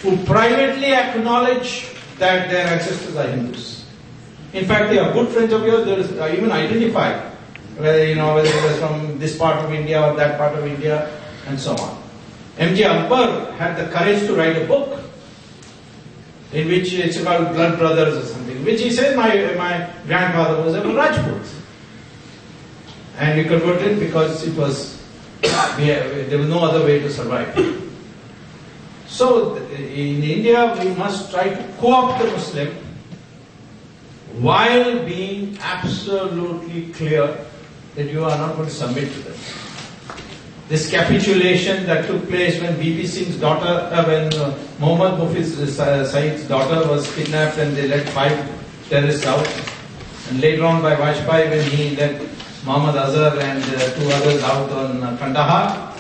who privately acknowledge that their ancestors are Hindus. In fact, they are good friends of yours. They are even identified, whether it was from this part of India or that part of India, and so on. M.J. Akbar had the courage to write a book in which it's about blood brothers or something, which he says my grandfather was a Rajput. And he converted because it was, there was no other way to survive. So in India, we must try to co-opt the Muslim while being absolutely clear that you are not going to submit to them. This capitulation that took place when B.B. Singh's daughter, when Mohammad Mufiz Saeed's daughter was kidnapped and they let 5 terrorists out. And later on by Vajpayee when he let Mohammad Azhar and 2 others out on Kandahar.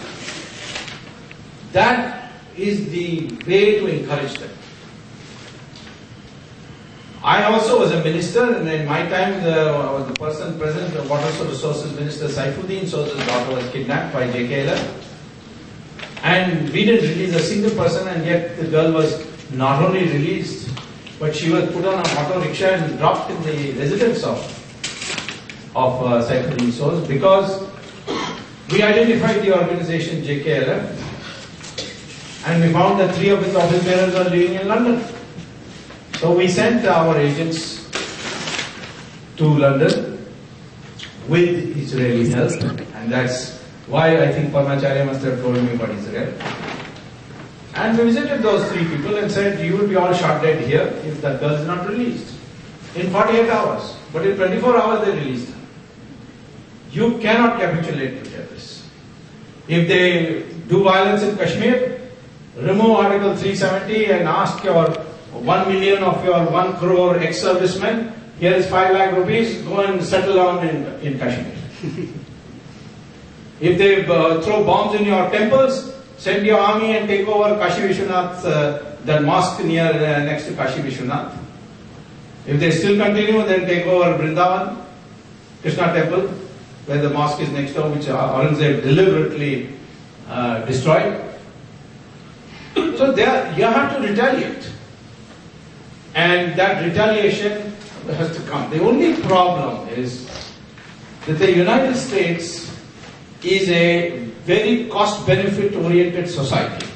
That is the way to encourage them. I also was a minister, and in my time, the person present, the Water Resources Minister Saifuddin Sosa's daughter was kidnapped by JKL. And we didn't release a single person, and yet the girl was not only released, but she was put on a auto rickshaw and dropped in the residence of Saifuddin Sosa, because we identified the organization JKL, and we found that 3 of its office bearers are living in London. So we sent our agents to London with Israeli help, and that's why I think Paramacharya must have told me about Israel. And we visited those 3 people and said, you will be all shot dead here if that girl is not released. In 48 hours, but in 24 hours they released her. You cannot capitulate to terrorists. If they do violence in Kashmir, remove Article 370 and ask your 1 million of your 1 crore ex-servicemen, here is 5 lakh rupees, go and settle down in Kashmir. If they throw bombs in your temples, send your army and take over Kashi Vishwanath, the mosque next to Kashi Vishwanath. If they still continue, then take over Vrindavan, Krishna temple, where the mosque is next door, which Aurangzeb deliberately destroyed. So there, you have to retaliate. And that retaliation has to come. The only problem is that the United States is a very cost-benefit oriented society.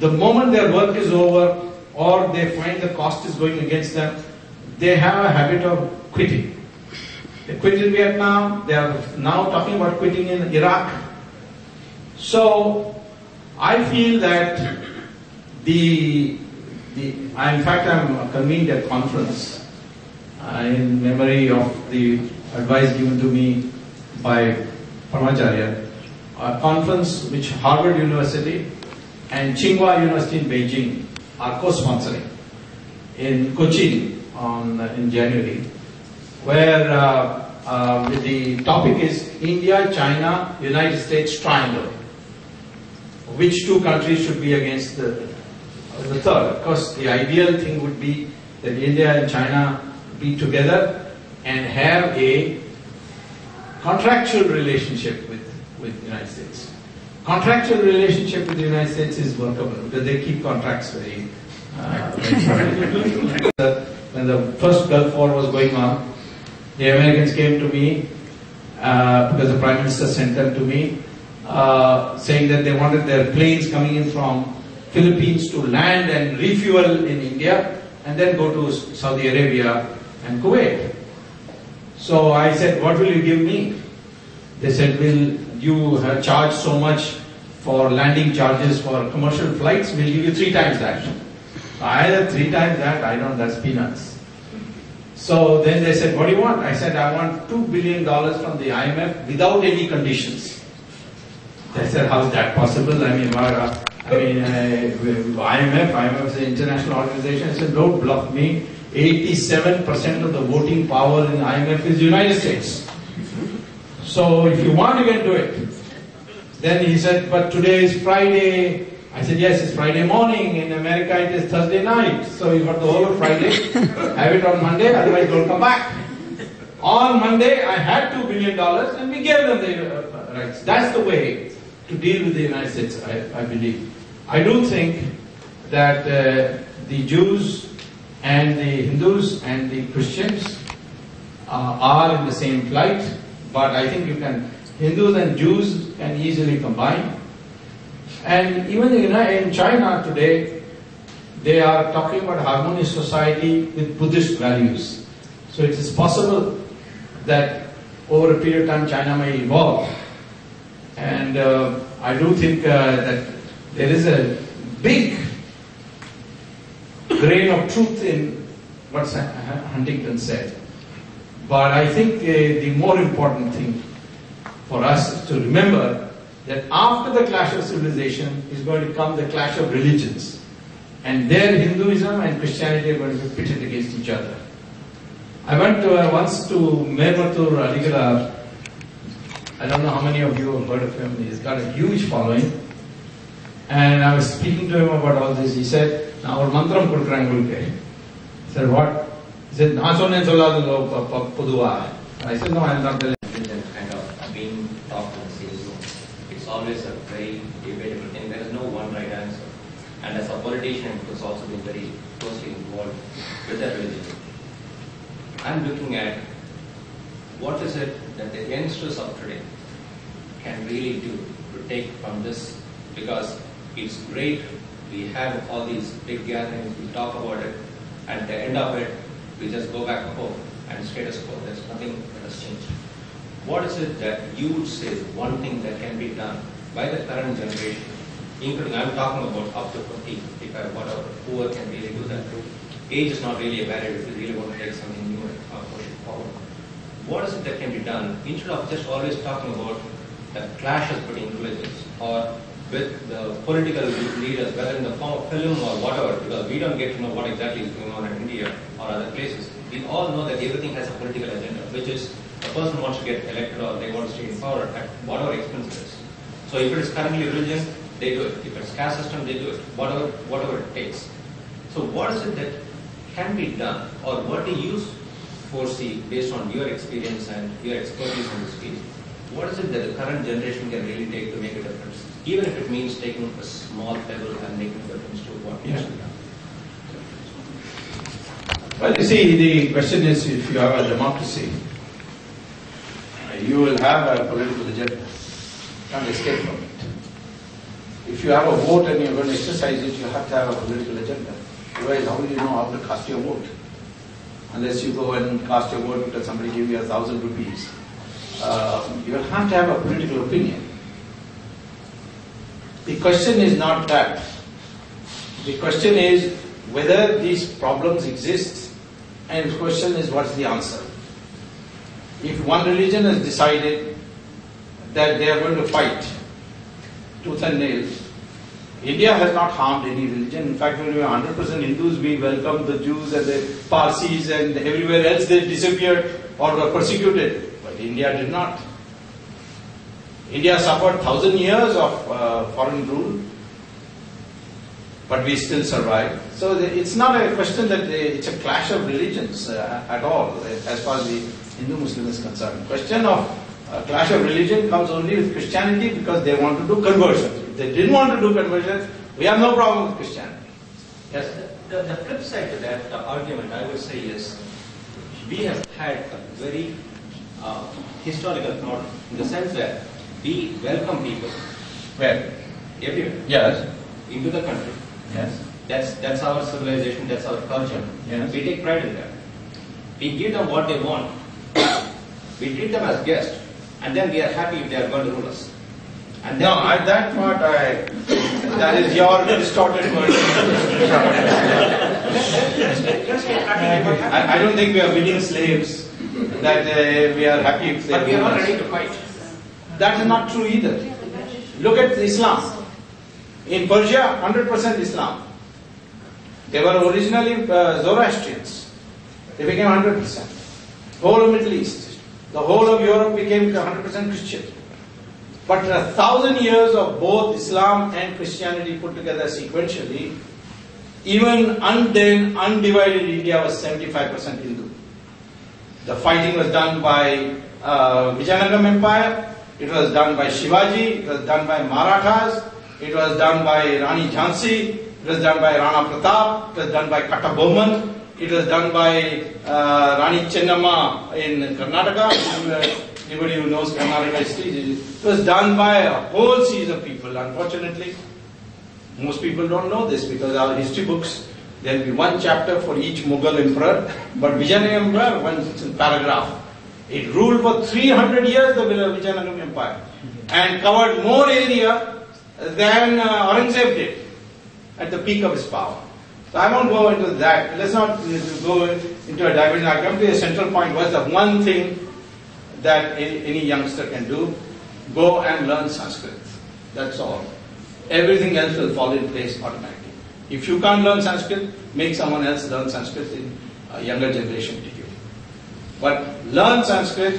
The moment their work is over or they find the cost is going against them, they have a habit of quitting. They quit in Vietnam, they are now talking about quitting in Iraq. So I feel that in fact, I'm convened a conference in memory of the advice given to me by Paramacharya, a conference which Harvard University and Tsinghua University in Beijing are co-sponsoring in Cochin in January, where the topic is India, China, United States triangle. Which 2 countries should be against the third? Of course, the ideal thing would be that India and China be together and have a contractual relationship with the United States. Contractual relationship with the United States is workable because they keep contracts very When the first Gulf War was going on, the Americans came to me because the Prime Minister sent them to me saying that they wanted their planes coming in from Philippines to land and refuel in India and then go to Saudi Arabia and Kuwait. So I said, what will you give me? They said, will you charge so much for landing charges for commercial flights? We'll give you 3 times that. Either 3 times that, I don't, that's peanuts. So then they said, what do you want? I said, I want $2 billion from the IMF without any conditions. They said, how's that possible? IMF is an international organization. I said, don't bluff me. 87% of the voting power in IMF is the United States. So if you want, you can do it. Then he said, but today is Friday. I said, yes, it's Friday morning. In America, it is Thursday night. So you got the whole of Friday. Have it on Monday, otherwise don't come back. On Monday, I had $2 billion and we gave them the rights. That's the way to deal with the United States, I believe. I do think that the Jews and the Hindus and the Christians are in the same plight. But I think you can, Hindus and Jews can easily combine. And even in China today, they are talking about harmonious society with Buddhist values. So it is possible that over a period of time, China may evolve. And I do think that there is a big grain of truth in what Huntington said. But I think the more important thing for us is to remember that after the clash of civilization is going to come the clash of religions. And there Hinduism and Christianity are going to be pitted against each other. I went once to Mermatur Aligarh. I don't know how many of you have heard of him. He's got a huge following. And I was speaking to him about all this. He said, now our mantram kudukrangulke. I said, what? He said, I said, no, I'm not telling you. Kind of being taught in the same room. It's always a very debatable thing. There is no one right answer. And as a politician, who's also been very closely involved with that religion, I'm looking at what is it that the youngsters of today can really do to take from this? Because it's great. We have all these big gatherings. We talk about it. At the end of it, we just go back home and status quo. There's nothing that has changed. What is it that you would say one thing that can be done by the current generation, including, I'm talking about up to 50, 55, whatever, whoever can really do that. Age is not really a barrier if you really want to take something new and push it forward. What is it that can be done instead of just always talking about the clashes between religions or with the political leaders, whether in the form of film or whatever, because we don't get to know what exactly is going on in India or other places. We all know that everything has a political agenda, which is a person wants to get elected or they want to stay in power at whatever expense it is. So if it is currently religion, they do it. If it's caste system, they do it. Whatever it takes. So what is it that can be done, or what do you foresee based on your experience and your expertise in this field? What is it that the current generation can really take to make a difference? Even if it means taking a small pebble and making a difference to what needs to be done. Well, you see, the question is, if you have a democracy, you will have a political agenda. You can't escape from it. If you have a vote and you're going to exercise it, you have to have a political agenda. Otherwise, how will you know how to cast your vote? Unless you go and cast your vote because somebody gave you 1,000 rupees. You have to have a political opinion. The question is not that. The question is whether these problems exist, and the question is what's the answer. If one religion has decided that they are going to fight tooth and nail, India has not harmed any religion. In fact, when we were 100% Hindus, we welcomed the Jews and the Parsis and everywhere else they disappeared or were persecuted. But India did not. India suffered 1,000 years of foreign rule. but we still survive. So it's not a question that it's a clash of religions at all, as far as the Hindu-Muslim is concerned. Question of clash of religion comes only with Christianity because they want to do conversions. If they didn't want to do conversions, we have no problem with Christianity. Yes. The flip side to that argument, I would say, is we have had a very historical thought in the sense that we welcome people. Where? Everywhere. Yes. Into the country. Yes. That's our civilization, that's our culture. Yes. We take pride in that. We give them what they want. We treat them as guests, and then we are happy if they are going to rule us. And no, at that part, that is your distorted version. I don't think we are winning slaves, that we are happy if they are. But we are not ready to fight. That is not true either. Look at Islam. In Persia, 100% Islam. They were originally Zoroastrians. They became 100%. Whole of Middle East, the whole of Europe became 100% Christian. But 1,000 years of both Islam and Christianity put together sequentially, even then undivided India was 75% Hindu. The fighting was done by Vijayanagara Empire, it was done by Shivaji, it was done by Marathas, it was done by Rani Jhansi, it was done by Rana Pratap, it was done by Kattaboman, it was done by Rani Chennamma in Karnataka. Anybody who knows Karnataka history, it was done by a whole series of people. Unfortunately, most people don't know this because our history books, there will be one chapter for each Mughal emperor, but Vijayanagara Empire, one paragraph. It ruled for 300 years, the Vijayanagara Empire, and covered more area than Aurangzeb did at the peak of his power. So I won't go into that. Let's not go into a diversion. I'll come to a central point. What's the one thing that any youngster can do? Go and learn Sanskrit. That's all. Everything else will fall in place automatically. If you can't learn Sanskrit, make someone else learn Sanskrit in a younger generation to you. But learn Sanskrit.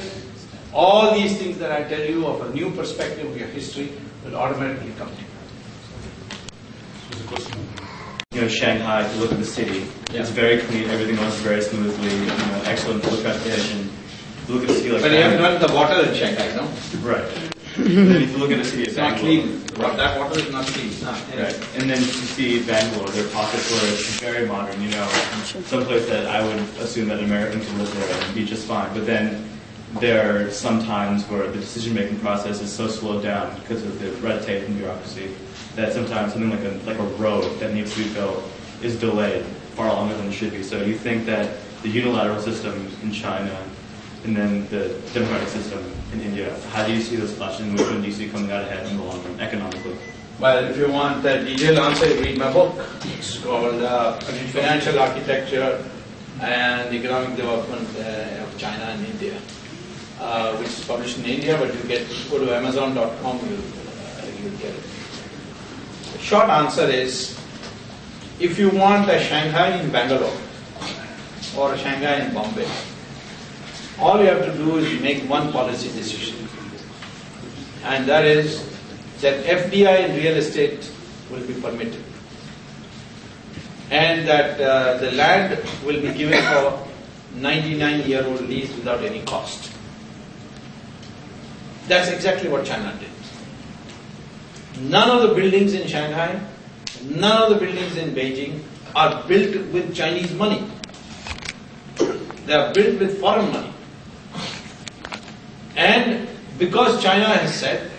All these things that I tell you of a new perspective of your history will automatically come to you. You know, Shanghai, if you look at the city, it's very clean, everything runs very smoothly, you know, excellent public transportation. If you look at the city like you have not the water in Shanghai, no? Right. And if you look at the city, it's not clean. Right. That water is not clean. Right. And then you see Bangalore, there are pockets where it's very modern, you know, someplace that I would assume that Americans would live there and be just fine. But then there are some times where the decision-making process is so slowed down because of the red tape and bureaucracy that sometimes something like a road that needs to be built is delayed far longer than it should be. So you think that the unilateral system in China and then the democratic system in India, how do you see those clashing? Which one do you see coming out ahead in the long run, economically? Well, if you want that detailed answer, read my book. It's called Financial Architecture and Economic Development of China and India. Which is published in India, but you go to Amazon.com, you'll get it. The short answer is, if you want a Shanghai in Bangalore or a Shanghai in Bombay, all you have to do is make one policy decision, and that is that FDI in real estate will be permitted, and that the land will be given for 99-year-old lease without any cost. That's exactly what China did. None of the buildings in Shanghai, none of the buildings in Beijing are built with Chinese money. They are built with foreign money. And because China has said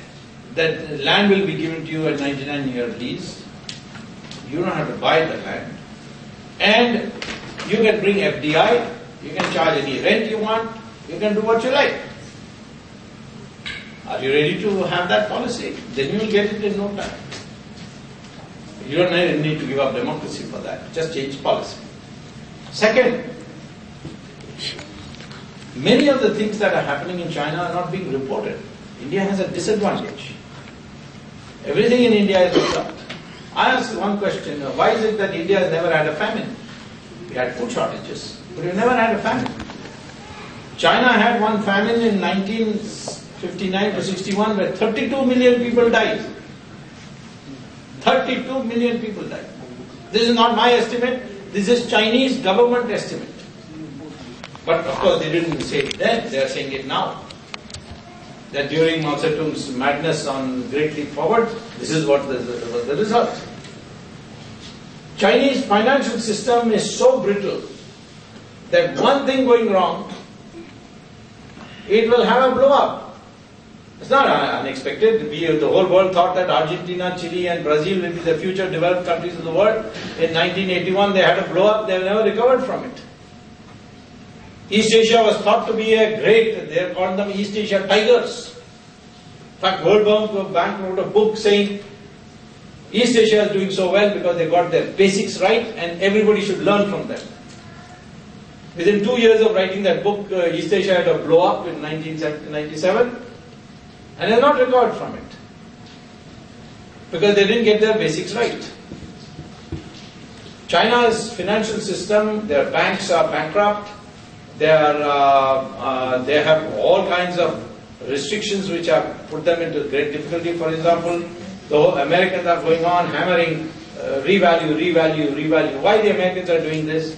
that land will be given to you at 99-year lease, you don't have to buy the land. And you can bring FDI, you can charge any rent you want, you can do what you like. Are you ready to have that policy? Then you will get it in no time. You don't need to give up democracy for that. Just change policy. Second, many of the things that are happening in China are not being reported. India has a disadvantage. Everything in India is looked up. I asked one question, why is it that India has never had a famine? We had food shortages, but we never had a famine. China had one famine in 1959 to 61, where 32 million people died. 32 million people died. This is not my estimate, this is Chinese government estimate. But of course they didn't say it then, they are saying it now. That during Mao Zedong's madness on Great Leap Forward, this is what was the result. Chinese financial system is so brittle that one thing going wrong, it will have a blow up. It's not unexpected. The whole world thought that Argentina, Chile and Brazil will be the future developed countries of the world. In 1981 they had a blow up, they never recovered from it. East Asia was thought to be a great, they called them East Asia tigers. In fact, World Bank wrote a book saying East Asia is doing so well because they got their basics right and everybody should learn from them. Within 2 years of writing that book, East Asia had a blow up in 1997 and they're not recovered from it because they didn't get their basics right. China's financial system, their banks are bankrupt. They have all kinds of restrictions which have put them into great difficulty. For example, the Americans are going on hammering revalue, revalue, revalue. Why the Americans are doing this?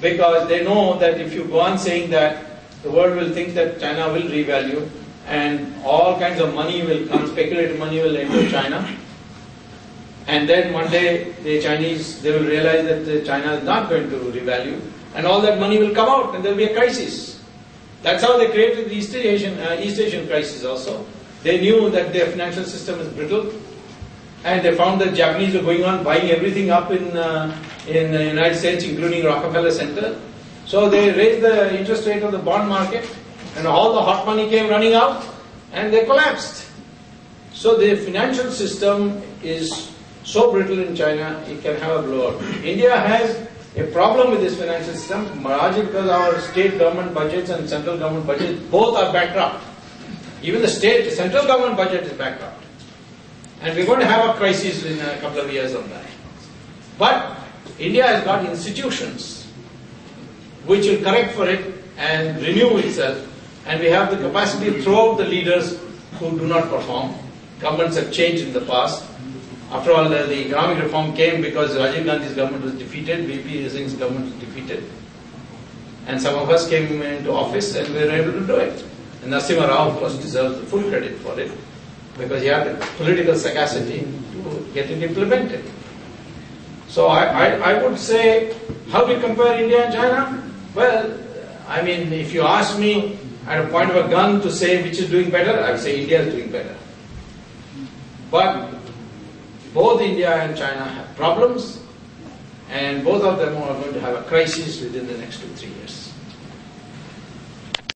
Because they know that if you go on saying that, the world will think that China will revalue and all kinds of money will come, speculative money will enter China. And then one day the Chinese, they will realize that China is not going to revalue. And all that money will come out and there will be a crisis. That's how they created the East Asian crisis also. They knew that their financial system is brittle and they found that Japanese were going on buying everything up in the United States, including Rockefeller Center. So they raised the interest rate of the bond market and all the hot money came running out and they collapsed. So the financial system is so brittle in China, it can have a blowout. India has a problem with this financial system, largely because our state government budgets and central government budgets both are bankrupt. Even the state central government budget is bankrupt. And we're going to have a crisis in a couple of years on that. But India has got institutions which will correct for it and renew itself. And we have the capacity throughout the leaders who do not perform. Governments have changed in the past. After all, the economic reform came because Rajiv Gandhi's government was defeated, V.P. Singh's government was defeated. And some of us came into office and we were able to do it. And Narasimha Rao, of course, deserves the full credit for it because he had the political sagacity to get it implemented. So I would say, how do you compare India and China? Well, I mean, if you ask me at a point of a gun to say which is doing better, I would say India is doing better. But both India and China have problems, and both of them are going to have a crisis within the next 2-3 years.